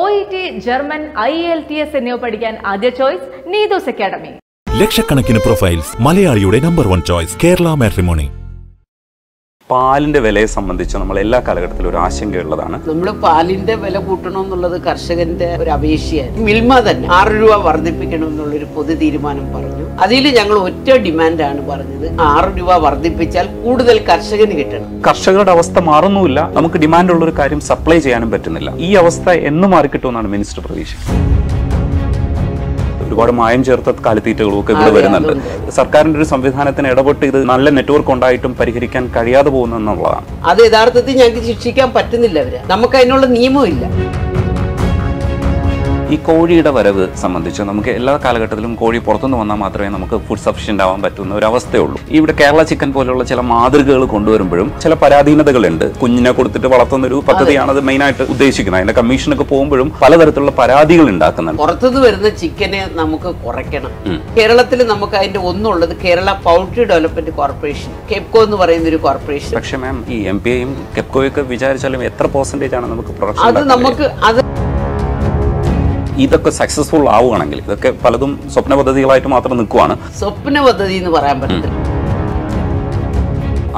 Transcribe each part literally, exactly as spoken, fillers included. O E T, German, I E L T S എന്നിവ പഠിക്കാൻ ആദ്യ ചോയ്സ് നീതൂസ് അക്കാദമി. ലക്ഷക്കണക്കിന് പ്രൊഫൈൽസ്, മലയാളിയുടെ number one choice Kerala matrimony. പാലിന്റെ വിലയെ സംബന്ധിച്ച് നമ്മൾ എല്ലാ കാലഘട്ടത്തിലും ഒരു ആശങ്കയുള്ളതാണ്. നമ്മൾ പാലിന്റെ വില കൂട്ടണമെന്നുള്ളത് കർഷകന്റെ ഒരു അപേക്ഷയാണ്. മിൽമ തന്നെ ആറ് രൂപ വർദ്ധിപ്പിക്കണമെന്നുള്ളൊരു പൊതു തീരുമാനം പറഞ്ഞു. അതിൽ ഞങ്ങൾ ഒറ്റ ഡിമാൻഡാണ് പറഞ്ഞത്, ആറ് രൂപ വർദ്ധിപ്പിച്ചാൽ കൂടുതൽ കർഷകന് കിട്ടണം. കർഷകരുടെ അവസ്ഥ മാറുന്നുമില്ല, നമുക്ക് ഡിമാൻഡുള്ള ഒരു കാര്യം സപ്ലൈ ചെയ്യാനും പറ്റുന്നില്ല. ഈ അവസ്ഥ എന്ന് മാറിക്കിട്ടുമെന്നാണ് മിനിസ്റ്റർ പ്രതീക്ഷിക്കുന്നത്. ഒരുപാട് മായം ചേർത്ത കാലിത്തീറ്റകളും ഒക്കെ ഇവിടെ വരുന്നുണ്ട്. സർക്കാരിന്റെ ഒരു സംവിധാനത്തിന് ഇടപെട്ട് ഇത് നല്ല നെറ്റ്വർക്ക് ഉണ്ടായിട്ടും പരിഹരിക്കാൻ കഴിയാതെ പോകുന്നതാണ്. അത് യഥാർത്ഥത്തിൽ ഞങ്ങൾക്ക് ശിക്ഷിക്കാൻ പറ്റുന്നില്ല, അവരെ നമുക്ക് അതിനുള്ള നിയമമില്ല. ഈ കോഴിയുടെ വരവ് സംബന്ധിച്ച് നമുക്ക് എല്ലാ കാലഘട്ടത്തിലും കോഴി പുറത്തുനിന്ന് വന്നാൽ മാത്രമേ നമുക്ക് ഫുഡ് സഫിഷ്യൻ്റ് ആവാൻ പറ്റുന്ന ഒരു അവസ്ഥയുള്ളൂ. ഇവിടെ കേരള ചിക്കൻ പോലെയുള്ള ചില മാതൃകകൾ കൊണ്ടുവരുമ്പോഴും ചില പരാധീനതകളുണ്ട്. കുഞ്ഞിനെ കൊടുത്തിട്ട് വളർത്തുന്നൊരു പദ്ധതിയാണത് മെയിനായിട്ട് ഉദ്ദേശിക്കുന്നത്. അതിന്റെ കമ്മീഷനൊക്കെ പോകുമ്പോഴും പലതരത്തിലുള്ള പരാതികൾ ഉണ്ടാക്കുന്നുണ്ട്. പുറത്തുനിന്ന് വരുന്ന ചിക്കനെ നമുക്ക് കുറയ്ക്കണം. കേരളത്തിൽ നമുക്ക് അതിന്റെ ഒന്നുള്ളത് Kerala poultry development corporation, KEPCO എന്ന് പറയുന്ന ഒരു കോർപ്പറേഷൻ. പക്ഷേ മാം, ഈ എം പി ഐയും കെപ്കോയൊക്കെ വിചാരിച്ചാലും എത്ര പെർസെന്റേജ് ആണ് നമുക്ക് പ്രൊഡക്ഷൻ? അത് നമുക്ക് അത് ഇതൊക്കെ സക്സസ്ഫുൾ ആവുകയാണെങ്കിൽ ഇതൊക്കെ പലതും സ്വപ്ന പദ്ധതികളായിട്ട് മാത്രം നിൽക്കുവാണ്. സ്വപ്ന പദ്ധതി എന്ന് പറയാൻ പറ്റും.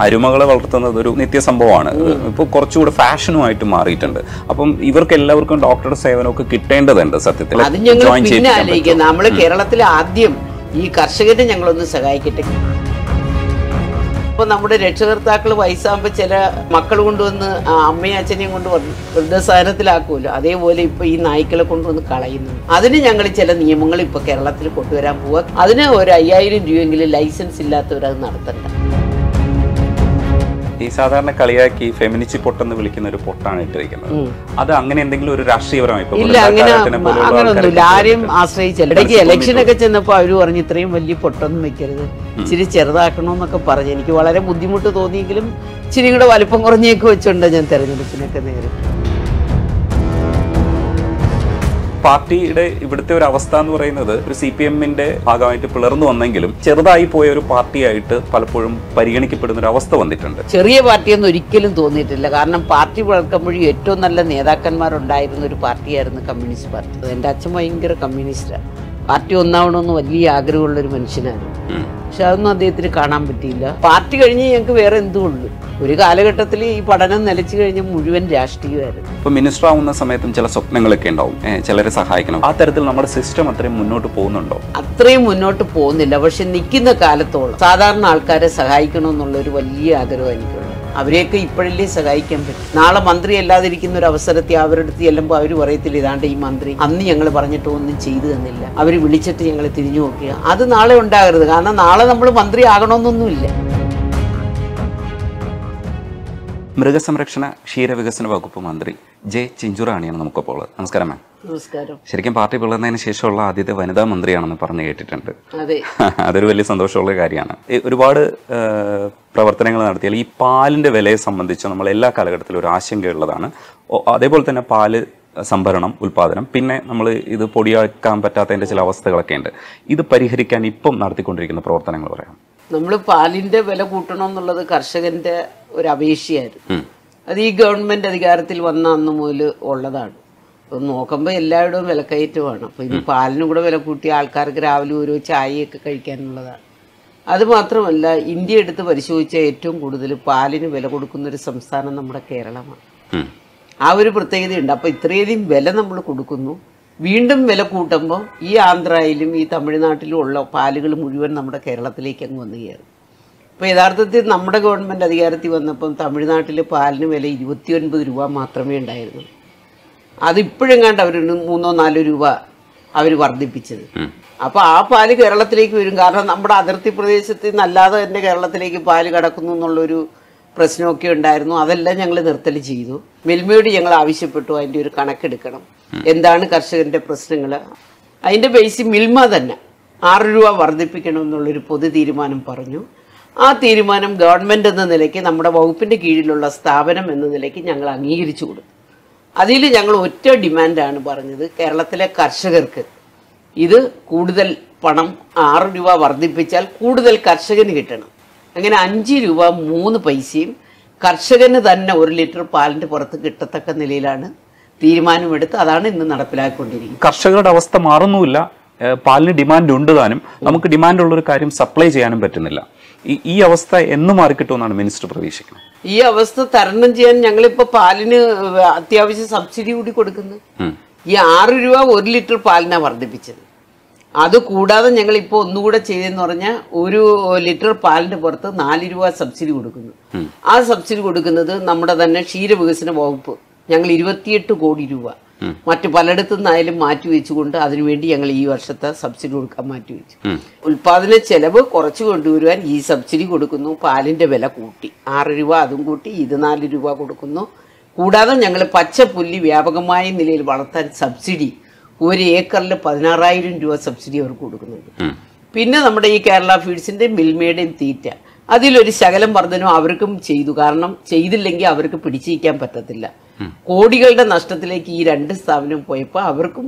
അരുമകളെ വളർത്തുന്നത് ഒരു നിത്യസംഭവമാണ്. ഇപ്പോൾ കുറച്ചുകൂടെ ഫാഷനുമായിട്ട് മാറിയിട്ടുണ്ട്. അപ്പം ഇവർക്ക് എല്ലാവർക്കും ഡോക്ടറുടെ സേവനമൊക്കെ കിട്ടേണ്ടതുണ്ട്. സത്യത്തിൽ നമ്മൾ കേരളത്തിൽ ആദ്യം ഈ കർഷകരെ ഞങ്ങളൊന്ന് സഹായിക്കട്ടെ. ഇപ്പോൾ നമ്മുടെ രക്ഷകർത്താക്കൾ വയസ്സാകുമ്പോൾ ചില മക്കൾ കൊണ്ടുവന്ന് അമ്മയും അച്ഛനെയും കൊണ്ട് വൃദ്ധസാധനത്തിലാക്കുമല്ലോ, അതേപോലെ ഇപ്പോൾ ഈ നായ്ക്കളെ കൊണ്ടുവന്ന് കളയുന്നു. അതിന് ഞങ്ങൾ ചില നിയമങ്ങൾ ഇപ്പോൾ കേരളത്തിൽ കൊണ്ടുവരാൻ പോവുക. അതിന് ഒരു അയ്യായിരം രൂപയെങ്കിലും ലൈസൻസ് ഇല്ലാത്തവരത് നടത്തണ്ട. ഈ സാധാരണ കളിയാക്കി ഫെമിനിസ്റ്റ് പൊട്ടെന്ന് വിളിക്കുന്ന ഒരു പൊട്ടാണ് ഇട്ടിരിക്കുന്നത്. അത് അങ്ങനെ എന്തെങ്കിലും ഒരു രാഷ്ട്രീയപരമായി ഇല്ല, അങ്ങനെ അങ്ങനെയൊന്നുമില്ല. ആരെയും ആശ്രയിച്ചല്ല. ഇടയ്ക്ക് ഇലക്ഷനൊക്കെ ചെന്നപ്പോൾ അവർ പറഞ്ഞു ഇത്രയും വലിയ പൊട്ടൊന്നും വെക്കരുത്, ഇച്ചിരി ചെറുതാക്കണമെന്നൊക്കെ പറഞ്ഞു. എനിക്ക് വളരെ ബുദ്ധിമുട്ട് തോന്നിയെങ്കിലും ഇച്ചിരി കൂടെ വലിപ്പം കുറഞ്ഞൊക്കെ വെച്ചുകൊണ്ട് ഞാൻ തെരഞ്ഞെടുപ്പിനൊക്കെ നേരിടും. പാർട്ടിയുടെ ഇവിടുത്തെ ഒരു അവസ്ഥ എന്ന് പറയുന്നത് ഒരു സി പി എമ്മിന്റെ ഭാഗമായിട്ട് പിളർന്നു വന്നെങ്കിലും ചെറുതായി പോയ ഒരു പാർട്ടിയായിട്ട് പലപ്പോഴും പരിഗണിക്കപ്പെടുന്ന ഒരു അവസ്ഥ വന്നിട്ടുണ്ട്. ചെറിയ പാർട്ടിയൊന്നും ഒരിക്കലും തോന്നിയിട്ടില്ല. കാരണം പാർട്ടി വളർക്കുമ്പോഴും ഏറ്റവും നല്ല നേതാക്കന്മാരുണ്ടായിരുന്ന ഒരു പാർട്ടിയായിരുന്നു കമ്മ്യൂണിസ്റ്റ് പാർട്ടി. എൻ്റെ അച്ഛൻ ഭയങ്കര കമ്മ്യൂണിസ്റ്റാണ്. പാർട്ടി ഒന്നാവണമെന്ന് വലിയ ആഗ്രഹമുള്ളൊരു മനുഷ്യനായിരുന്നു. പക്ഷെ അതൊന്നും അദ്ദേഹത്തിന് കാണാൻ പറ്റിയില്ല. പാർട്ടി കഴിഞ്ഞ് ഞങ്ങൾക്ക് വേറെ എന്തുള്ളൂ? ഒരു കാലഘട്ടത്തിൽ ഈ പഠനം നിലച്ചു കഴിഞ്ഞ മുഴുവൻ രാഷ്ട്രീയമായിരുന്നു. ഇപ്പൊ മിനിസ്റ്റർ ആവുന്ന സമയത്തും ചില സ്വപ്നങ്ങളൊക്കെ ഉണ്ടാവും, ചിലരെ സഹായിക്കണം. ആ തരത്തിൽ നമ്മുടെ സിസ്റ്റം അത്രയും മുന്നോട്ട് പോകുന്നുണ്ടോ? അത്രയും മുന്നോട്ട് പോകുന്നില്ല. പക്ഷെ നിൽക്കുന്ന കാലത്തോളം സാധാരണ ആൾക്കാരെ സഹായിക്കണമെന്നുള്ള ഒരു വലിയ ആഗ്രഹം എനിക്കുള്ളൂ. അവരെയൊക്കെ ഇപ്പോഴല്ലേ സഹായിക്കാൻ പറ്റും. നാളെ മന്ത്രി അല്ലാതിരിക്കുന്ന ഒരു അവസരത്തിൽ അവരെടുത്ത് ചെല്ലുമ്പോൾ അവർ പറയത്തില്ല, ഇതാണ്ട് ഈ മന്ത്രി അന്ന് ഞങ്ങൾ പറഞ്ഞിട്ട് ഒന്നും ചെയ്തു തന്നില്ല, അവർ വിളിച്ചിട്ട് ഞങ്ങൾ തിരിഞ്ഞു നോക്കുക. അത് നാളെ ഉണ്ടാകരുത്. കാരണം നാളെ നമ്മൾ മന്ത്രി ആകണമെന്നൊന്നുമില്ല. മൃഗസംരക്ഷണ ക്ഷീരവികസന വകുപ്പ് മന്ത്രി ജെ ചിഞ്ചു റാണിയാണ് നമുക്കപ്പോൾ. നമസ്കാരം മാം. നമസ്കാരം. ശരിക്കും പാർട്ടി പിളർന്നതിന് ശേഷമുള്ള ആദ്യത്തെ വനിതാ മന്ത്രിയാണെന്ന് പറഞ്ഞു കേട്ടിട്ടുണ്ട്. അതൊരു വലിയ സന്തോഷമുള്ള കാര്യമാണ്. ഒരുപാട് പ്രവർത്തനങ്ങൾ നടത്തിയാൽ ഈ പാലിൻ്റെ വിലയെ സംബന്ധിച്ച് നമ്മൾ എല്ലാ കാലഘട്ടത്തിലും ഒരു ആശങ്കയുള്ളതാണ്. അതേപോലെ തന്നെ പാല് സംഭരണം, ഉൽപാദനം, പിന്നെ നമ്മൾ ഇത് പൊടിയാക്കാൻ പറ്റാത്തതിൻ്റെ ചില അവസ്ഥകളൊക്കെ ഉണ്ട്. ഇത് പരിഹരിക്കാൻ ഇപ്പം നടത്തിക്കൊണ്ടിരിക്കുന്ന പ്രവർത്തനങ്ങൾ പറയാം. നമ്മൾ പാലിൻ്റെ വില കൂട്ടണമെന്നുള്ളത് കർഷകൻ്റെ ഒരു അപേക്ഷയായിരുന്നു. അത് ഈ ഗവൺമെൻറ് അധികാരത്തിൽ വന്ന അന്ന് മുതൽ ഉള്ളതാണ്. അപ്പം നോക്കുമ്പോൾ എല്ലായിടവും വിലക്കയറ്റമാണ്. അപ്പോൾ ഇത് പാലിനും കൂടെ വില കൂട്ടിയ ആൾക്കാർക്ക് രാവിലെ ഓരോ ചായയൊക്കെ കഴിക്കാനുള്ളതാണ്. അതുമാത്രമല്ല, ഇന്ത്യ എടുത്ത് പരിശോധിച്ച ഏറ്റവും കൂടുതൽ പാലിന് വില കൊടുക്കുന്നൊരു സംസ്ഥാനം നമ്മുടെ കേരളമാണ്. ആ ഒരു പ്രത്യേകതയുണ്ട്. അപ്പോൾ ഇത്രയധികം വില നമ്മൾ കൊടുക്കുന്നു. വീണ്ടും വില കൂട്ടുമ്പോൾ ഈ ആന്ധ്രയിലും ഈ തമിഴ്നാട്ടിലും ഉള്ള പാലുകൾ മുഴുവൻ നമ്മുടെ കേരളത്തിലേക്ക് അങ്ങ് വന്നു കയറും. ഇപ്പോൾ യഥാർത്ഥത്തിൽ നമ്മുടെ ഗവൺമെൻറ് അധികാരത്തിൽ വന്നപ്പം തമിഴ്നാട്ടിൽ പാലിന് വില ഇരുപത്തിയൊൻപത് രൂപ മാത്രമേ ഉണ്ടായിരുന്നു. അതിപ്പോഴും കണ്ട് അവർ മൂന്നോ നാലോ രൂപ അവർ വർദ്ധിപ്പിച്ചത്. അപ്പോൾ ആ പാല് കേരളത്തിലേക്ക് വരും. കാരണം നമ്മുടെ അതിർത്തി പ്രദേശത്ത് നിന്നല്ലാതെ തന്നെ കേരളത്തിലേക്ക് പാല് കടക്കുന്നു എന്നുള്ളൊരു പ്രശ്നമൊക്കെ ഉണ്ടായിരുന്നു. അതെല്ലാം ഞങ്ങൾ നിർത്തൽ ചെയ്തു. മിൽമയോട് ഞങ്ങൾ ആവശ്യപ്പെട്ടു അതിൻ്റെ ഒരു കണക്കെടുക്കണം, എന്താണ് കർഷകൻ്റെ പ്രശ്നങ്ങൾ. അതിൻ്റെ ബേസിൽ മിൽമ തന്നെ ആറ് രൂപ വർദ്ധിപ്പിക്കണമെന്നുള്ളൊരു പൊതു തീരുമാനം പറഞ്ഞു. ആ തീരുമാനം ഗവൺമെൻറ് എന്ന നിലയ്ക്ക്, നമ്മുടെ വകുപ്പിൻ്റെ കീഴിലുള്ള സ്ഥാപനം എന്ന നിലയ്ക്ക് ഞങ്ങൾ അംഗീകരിച്ചു കൊടുത്തു. അതിൽ ഞങ്ങൾ ഒറ്റ ഡിമാൻഡാണ് പറഞ്ഞത്, കേരളത്തിലെ കർഷകർക്ക് ഇത് കൂടുതൽ പണം ആറ് രൂപ വർദ്ധിപ്പിച്ചാൽ കൂടുതൽ കർഷകന് കിട്ടണം. അങ്ങനെ അഞ്ച് രൂപ മൂന്ന് പൈസയും കർഷകന് തന്നെ ഒരു ലിറ്റർ പാലിൻ്റെ പുറത്ത് കിട്ടത്തക്ക നിലയിലാണ് തീരുമാനമെടുത്ത് അതാണ് ഇന്ന് നടപ്പിലാക്കിക്കൊണ്ടിരിക്കുന്നത്. കർഷകരുടെ അവസ്ഥ മാറുന്നില്ല, പാലിന് ഡിമാൻഡ് ഉണ്ട് താനും, നമുക്ക് ഡിമാൻഡ് ഉള്ള ഒരു കാര്യം സപ്ലൈ ചെയ്യാനും പറ്റുന്നില്ല. ഈ അവസ്ഥ എന്ന് മാറിക്കിട്ടുമെന്നാണ് മിനിസ്റ്റർ പ്രതീക്ഷിക്കുന്നത്. ഈ അവസ്ഥ തരണം ചെയ്യാൻ ഞങ്ങളിപ്പോൾ പാലിന് അത്യാവശ്യം സബ്സിഡി കൂടി കൊടുക്കുന്നത്. ഈ ആറ് രൂപ ഒരു ലിറ്റർ പാലിനാണ് വർദ്ധിപ്പിച്ചത്. അതുകൂടാതെ ഞങ്ങളിപ്പോൾ ഒന്നുകൂടെ ചെയ്തെന്ന് പറഞ്ഞാൽ ഒരു ലിറ്റർ പാലിൻ്റെ പുറത്ത് നാല് രൂപ സബ്സിഡി കൊടുക്കുന്നു. ആ സബ്സിഡി കൊടുക്കുന്നത് നമ്മുടെ തന്നെ ക്ഷീരവികസന വകുപ്പ് ഞങ്ങൾ ഇരുപത്തിയെട്ട് കോടി രൂപ മറ്റു പലയിടത്തു നിന്നായാലും മാറ്റിവെച്ചുകൊണ്ട് അതിനുവേണ്ടി ഞങ്ങൾ ഈ വർഷത്തെ സബ്സിഡി കൊടുക്കാൻ മാറ്റിവെച്ചു. ഉൽപാദന ചെലവ് കുറച്ച് കൊണ്ടുവരുവാൻ ഈ സബ്സിഡി കൊടുക്കുന്നു. പാലിൻ്റെ വില കൂട്ടി ആറ് രൂപ അതും കൂട്ടി ഇത് നാല് രൂപ കൊടുക്കുന്നു. കൂടാതെ ഞങ്ങൾ പച്ചപ്പുല്ലി വ്യാപകമായ നിലയിൽ വളർത്താൻ സബ്സിഡി ഒരു ഏക്കറിൽ പതിനാറായിരം രൂപ സബ്സിഡി അവർക്ക് കൊടുക്കുന്നുണ്ട്. പിന്നെ നമ്മുടെ ഈ കേരള ഫീഡ്സിൻ്റെ മിൽമയുടെയും തീറ്റ അതിലൊരു ശകലം വർധനം അവർക്കും ചെയ്തു. കാരണം ചെയ്തില്ലെങ്കിൽ അവർക്ക് പിടിച്ചിരിക്കാൻ പറ്റത്തില്ല. കോടികളുടെ നഷ്ടത്തിലേക്ക് ഈ രണ്ട് സ്ഥാപനം പോയപ്പോൾ അവർക്കും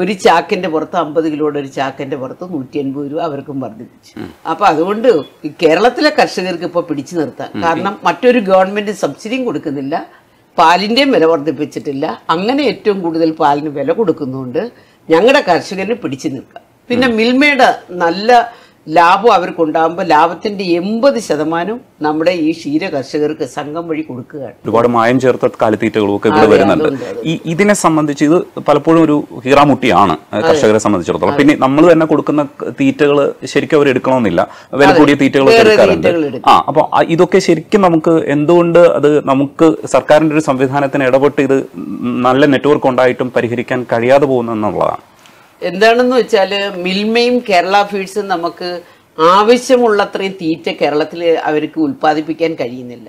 ഒരു ചാക്കിൻ്റെ പുറത്ത് അമ്പത് കിലോയുടെ ഒരു ചാക്കിൻ്റെ പുറത്ത് നൂറ്റി അൻപത് രൂപ അവർക്കും വർദ്ധിപ്പിച്ചു. അപ്പം അതുകൊണ്ട് കേരളത്തിലെ കർഷകർക്ക് ഇപ്പോൾ പിടിച്ചു നിർത്താം. കാരണം മറ്റൊരു ഗവൺമെൻറ് സബ്സിഡിയും കൊടുക്കുന്നില്ല, പാലിൻ്റെയും വില വർദ്ധിപ്പിച്ചിട്ടില്ല. അങ്ങനെ ഏറ്റവും കൂടുതൽ പാലിന് വില കൊടുക്കുന്നതുകൊണ്ട് ഞങ്ങളുടെ കർഷകന് പിടിച്ചു നിൽക്കാം. പിന്നെ മിൽമയുടെ നല്ല ലാഭം അവർക്കുണ്ടാകുമ്പോൾ ലാഭത്തിന്റെ എൺപത് ശതമാനം നമ്മുടെ ഈ ക്ഷീര കർഷകർക്ക് സംഘം വഴി കൊടുക്കുകയാണ്. ഒരുപാട് മായം ചേർത്ത കാലിത്തീറ്റകളും ഒക്കെ ഇവിടെ വരുന്നുണ്ട്. ഈ ഇതിനെ സംബന്ധിച്ച് ഇത് പലപ്പോഴും ഒരു ഹീറാമുട്ടിയാണ് കർഷകരെ സംബന്ധിച്ചിടത്തോളം. പിന്നെ നമ്മൾ തന്നെ കൊടുക്കുന്ന തീറ്റകൾ ശരിക്കും അവർ എടുക്കണമെന്നില്ല, വില കൂടിയ തീറ്റകളൊക്കെ എടുക്കാറുണ്ട്. ആ അപ്പൊ ഇതൊക്കെ ശരിക്കും നമുക്ക് എന്തുകൊണ്ട് അത് നമുക്ക് സർക്കാരിന്റെ ഒരു സംവിധാനത്തിന് ഇടപെട്ട് ഇത് നല്ല നെറ്റ്വർക്ക് ഉണ്ടായിട്ടും പരിഹരിക്കാൻ കഴിയാതെ പോകുന്നു എന്നുള്ളതാണ്. എന്താണെന്ന് വെച്ചാൽ മിൽമയും കേരള ഫീഡ്സും നമുക്ക് ആവശ്യമുള്ളത്രയും തീറ്റ കേരളത്തിൽ അവർക്ക് ഉൽപ്പാദിപ്പിക്കാൻ കഴിയുന്നില്ല.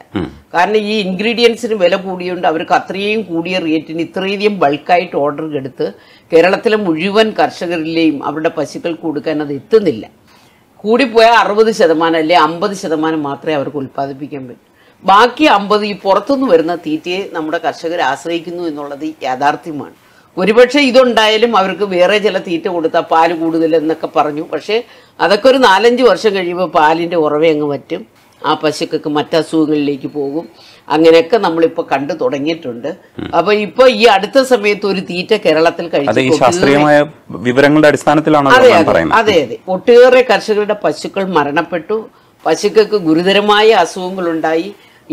കാരണം ഈ ഇൻഗ്രീഡിയൻസിന് വില കൂടിയുണ്ട്. അവർക്ക് അത്രയും കൂടിയ റേറ്റിന് ഇത്രയധികം ബൾക്കായിട്ട് ഓർഡർ എടുത്ത് കേരളത്തിലെ മുഴുവൻ കർഷകരിലെയും അവരുടെ പശുക്കൾക്ക് കൊടുക്കാൻ അത് എത്തുന്നില്ല. കൂടിപ്പോയാൽ അറുപത് ശതമാനം അല്ലെ അമ്പത് ശതമാനം മാത്രമേ അവർക്ക് ഉൽപ്പാദിപ്പിക്കാൻ പറ്റൂ. ബാക്കി അമ്പത് ഈ പുറത്തുനിന്ന് വരുന്ന തീറ്റയെ നമ്മുടെ കർഷകർ ആശ്രയിക്കുന്നു എന്നുള്ളത് യാഥാർത്ഥ്യമാണ്. ഒരുപക്ഷെ ഇതുണ്ടായാലും അവർക്ക് വേറെ ചില തീറ്റ കൊടുത്താൽ പാല് കൂടുതൽ എന്നൊക്കെ പറഞ്ഞു. പക്ഷേ അതൊക്കെ ഒരു നാലഞ്ച് വർഷം കഴിയുമ്പോൾ പാലിൻ്റെ ഉറവ അങ്ങ് പറ്റും, ആ പശുക്കൊക്കെ മറ്റസുഖങ്ങളിലേക്ക് പോകും. അങ്ങനെയൊക്കെ നമ്മളിപ്പോൾ കണ്ടു തുടങ്ങിയിട്ടുണ്ട്. അപ്പൊ ഇപ്പൊ ഈ അടുത്ത സമയത്ത് ഒരു തീറ്റ കേരളത്തിൽ കഴിച്ചു. അടിസ്ഥാനത്തിലാണ് അതെ അതെ അതെ ഒട്ടേറെ കർഷകരുടെ പശുക്കൾ മരണപ്പെട്ടു. പശുക്കൾക്ക് ഗുരുതരമായ അസുഖങ്ങളുണ്ടായി,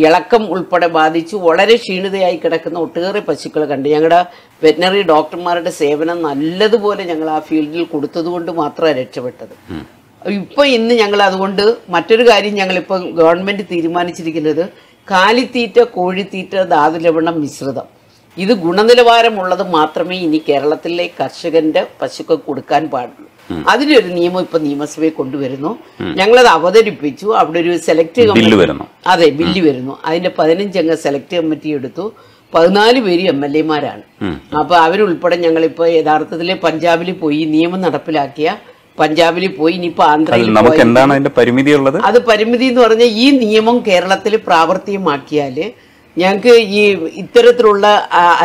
ഇളക്കം ഉൾപ്പെടെ ബാധിച്ചു. വളരെ ക്ഷീണിതയായി കിടക്കുന്ന ഒട്ടേറെ പശുക്കൾ കണ്ട് ഞങ്ങളുടെ വെറ്റിനറി ഡോക്ടർമാരുടെ സേവനം നല്ലതുപോലെ ഞങ്ങൾ ആ ഫീൽഡിൽ കൊടുത്തതുകൊണ്ട് മാത്രമാണ് രക്ഷപ്പെട്ടത്. ഇപ്പം ഇന്ന് ഞങ്ങൾ അതുകൊണ്ട് മറ്റൊരു കാര്യം ഞങ്ങളിപ്പം ഗവൺമെൻറ് തീരുമാനിച്ചിരിക്കുന്നത് കാലിത്തീറ്റ, കോഴിത്തീറ്റ, ധാതുലവണം മിശ്രിതം ഇത് ഗുണനിലവാരമുള്ളത് മാത്രമേ ഇനി കേരളത്തിലെ കർഷകന്റെ പശുക്കൾ കൊടുക്കാൻ പാടുള്ളൂ. അതിലൊരു നിയമം ഇപ്പൊ നിയമസഭയിൽ കൊണ്ടുവരുന്നു. ഞങ്ങളത് അവതരിപ്പിച്ചു. അവിടെ ഒരു സെലക്ട് കമ്മിറ്റി അതെ ബില്ല് വരുന്നു. അതിന്റെ പതിനഞ്ചംഗ സെലക്ട് കമ്മിറ്റി എടുത്തു. പതിനാല് പേര് എം എൽ എമാരാണ്. അപ്പൊ അവരുൾപ്പെടെ ഞങ്ങളിപ്പോ യഥാർത്ഥത്തിലെ പഞ്ചാബിൽ പോയി നിയമം നടപ്പിലാക്കിയ പഞ്ചാബിൽ പോയി ഇനിയിപ്പോ ആന്ധ്രയിൽ പോയി അത് പരിമിതി എന്ന് പറഞ്ഞാൽ ഈ നിയമം കേരളത്തിൽ പ്രാവർത്തികമാക്കിയാല് ഞങ്ങൾക്ക് ഈ ഇത്തരത്തിലുള്ള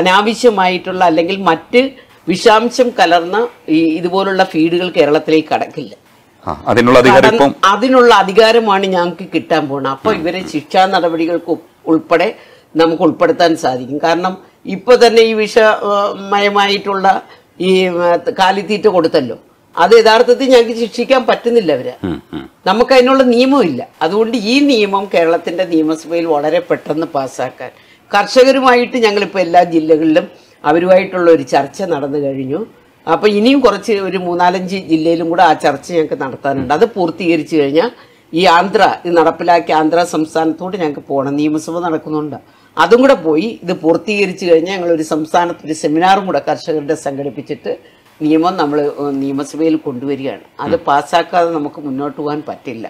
അനാവശ്യമായിട്ടുള്ള അല്ലെങ്കിൽ മറ്റ് വിഷാംശം കലർന്ന ഈ ഇതുപോലുള്ള ഫീഡുകൾ കേരളത്തിലേക്ക് കടക്കില്ല. അതിനുള്ള അധികാരമാണ് ഞങ്ങൾക്ക് കിട്ടാൻ പോണത്. അപ്പൊ ഇവരെ ശിക്ഷാ നടപടികൾക്ക് ഉൾപ്പെടെ നമുക്ക് ഉൾപ്പെടുത്താൻ സാധിക്കും. കാരണം ഇപ്പൊ തന്നെ ഈ വിഷമയമായിട്ടുള്ള ഈ കാലിത്തീറ്റ കൊടുത്തല്ലോ, അത് യഥാർത്ഥത്തിൽ ഞങ്ങൾക്ക് ശിക്ഷിക്കാൻ പറ്റുന്നില്ല. അവര് നമുക്ക് അതിനുള്ള നിയമമില്ല. അതുകൊണ്ട് ഈ നിയമം കേരളത്തിന്റെ നിയമസഭയിൽ വളരെ പെട്ടെന്ന് പാസ്സാക്കാൻ കർഷകരുമായിട്ട് ഞങ്ങളിപ്പോൾ എല്ലാ ജില്ലകളിലും അവരുമായിട്ടുള്ള ഒരു ചർച്ച നടന്നു കഴിഞ്ഞു. അപ്പം ഇനിയും കുറച്ച് ഒരു മൂന്നാലഞ്ച് ജില്ലയിലും കൂടെ ആ ചർച്ച ഞങ്ങൾക്ക് നടത്താനുണ്ട്. അത് പൂർത്തീകരിച്ചു കഴിഞ്ഞാൽ ഈ ആന്ധ്ര ഇത് നടപ്പിലാക്കി ആന്ധ്ര സംസ്ഥാനത്തോട് ഞങ്ങൾക്ക് പോകണം. നിയമസഭ നടക്കുന്നുണ്ട്. അതും കൂടെ പോയി ഇത് പൂർത്തീകരിച്ചു കഴിഞ്ഞാൽ ഞങ്ങളൊരു സംസ്ഥാനത്തൊരു സെമിനാറും കൂടെ കർഷകരുടെ സംഘടിപ്പിച്ചിട്ട് നിയമം നമ്മൾ നിയമസഭയിൽ കൊണ്ടുവരികയാണ്. അത് പാസ്സാക്കാതെ നമുക്ക് മുന്നോട്ട് പോകാൻ പറ്റില്ല.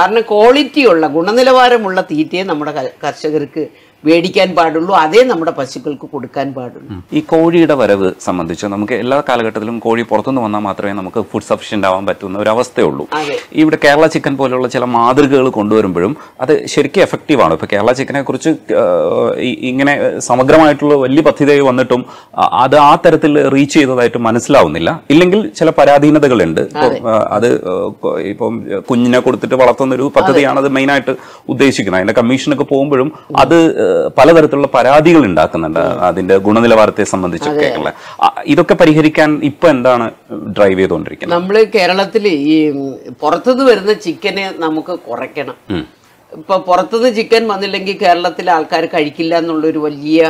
കാരണം ക്വാളിറ്റിയുള്ള ഗുണനിലവാരമുള്ള തീറ്റയെ നമ്മുടെ കർഷകർക്ക് മേടിക്കാൻ പാടുള്ളൂ, അതേ നമ്മുടെ പശുക്കൾക്ക് കൊടുക്കാൻ പാടുള്ളൂ. ഈ കോഴിയുടെ വരവ് സംബന്ധിച്ച് നമുക്ക് എല്ലാ കാലഘട്ടത്തിലും കോഴി പുറത്തുനിന്ന് വന്നാൽ മാത്രമേ നമുക്ക് ഫുഡ് സഫിഷ്യൻ്റ് ആവാൻ പറ്റുന്ന ഒരു അവസ്ഥയുള്ളൂ. ഇവിടെ കേരള ചിക്കൻ പോലെയുള്ള ചില മാതൃകകൾ കൊണ്ടുവരുമ്പോഴും അത് ശരിക്കും എഫക്റ്റീവാണ്. ഇപ്പോൾ കേരള ചിക്കനെ കുറിച്ച് ഇങ്ങനെ സമഗ്രമായിട്ടുള്ള വലിയ പദ്ധതിയായി വന്നിട്ടും അത് ആ തരത്തിൽ റീച്ച് ചെയ്തതായിട്ട് മനസ്സിലാവുന്നില്ല. ഇല്ലെങ്കിൽ ചില പരാധീനതകളുണ്ട്. അത് ഇപ്പം കുഞ്ഞിനെ കൊടുത്തിട്ട് വളർത്തുന്നൊരു പദ്ധതിയാണ് അത് മെയിനായിട്ട് ഉദ്ദേശിക്കുന്നത്. അതിൻ്റെ കമ്മീഷനൊക്കെ പോകുമ്പോഴും അത് പലതരത്തിലുള്ള പരാതികൾ ഉണ്ടാക്കുന്നുണ്ട് അതിന്റെ ഗുണനിലവാരത്തെ സംബന്ധിച്ചൊക്കെ. ഇതൊക്കെ പരിഹരിക്കാൻ ഇപ്പൊ എന്താണ് ഡ്രൈവ് ചെയ്തുകൊണ്ടിരിക്കുന്നത്? നമ്മൾ കേരളത്തിൽ ഈ പുറത്തുനിന്ന് വരുന്ന ചിക്കനെ നമുക്ക് കുറയ്ക്കണം. ഇപ്പൊ പുറത്തുനിന്ന് ചിക്കൻ വന്നില്ലെങ്കിൽ കേരളത്തിലെ ആൾക്കാർ കഴിക്കില്ല എന്നുള്ളൊരു വലിയ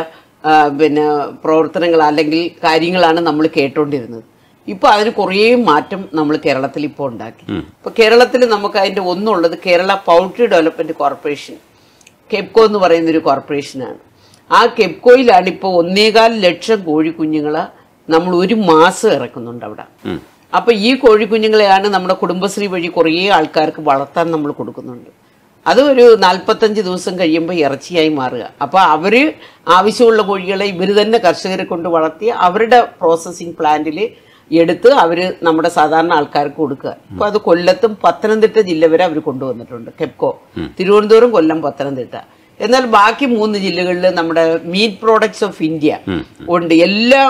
പിന്നെ പ്രവർത്തനങ്ങൾ അല്ലെങ്കിൽ കാര്യങ്ങളാണ് നമ്മൾ കേട്ടോണ്ടിരുന്നത്. ഇപ്പൊ അതിന് കുറേ മാറ്റം നമ്മൾ കേരളത്തിൽ ഇപ്പോൾ ഉണ്ടാക്കി. ഇപ്പൊ കേരളത്തിൽ നമുക്ക് അതിന്റെ ഒന്നുള്ളത് Kerala poultry development corporation KEPCO എന്ന് പറയുന്നൊരു കോർപ്പറേഷനാണ്. ആ കെപ്കോയിലാണ് ഇപ്പൊ ഒന്നേകാൽ ലക്ഷം കോഴിക്കുഞ്ഞുങ്ങളെ നമ്മൾ ഒരു മാസം ഇറക്കുന്നുണ്ട് അവിടെ. അപ്പൊ ഈ കോഴിക്കുഞ്ഞുങ്ങളെയാണ് നമ്മുടെ കുടുംബശ്രീ വഴി കുറേ ആൾക്കാർക്ക് വളർത്താൻ നമ്മൾ കൊടുക്കുന്നുണ്ട്. അത് ഒരു നാൽപ്പത്തഞ്ച് ദിവസം കഴിയുമ്പോൾ ഇറച്ചിയായി മാറുക. അപ്പോൾ അവർ ആവശ്യമുള്ള കോഴികളെ ഇവർ തന്നെ കർഷകരെ കൊണ്ട് വളർത്തി അവരുടെ പ്രോസസ്സിംഗ് പ്ലാന്റിൽ എടുത്ത് അവർ നമ്മുടെ സാധാരണ ആൾക്കാർക്ക് കൊടുക്കുക. ഇപ്പോൾ അത് കൊല്ലത്തും പത്തനംതിട്ട ജില്ല വരെ അവർ കൊണ്ടുവന്നിട്ടുണ്ട് കെപ്കോ. തിരുവനന്തപുരം, കൊല്ലം, പത്തനംതിട്ട. എന്നാൽ ബാക്കി മൂന്ന് ജില്ലകളിൽ നമ്മുടെ മീറ്റ് പ്രോഡക്ട്സ് ഓഫ് ഇന്ത്യ ഉണ്ട്. എല്ലാ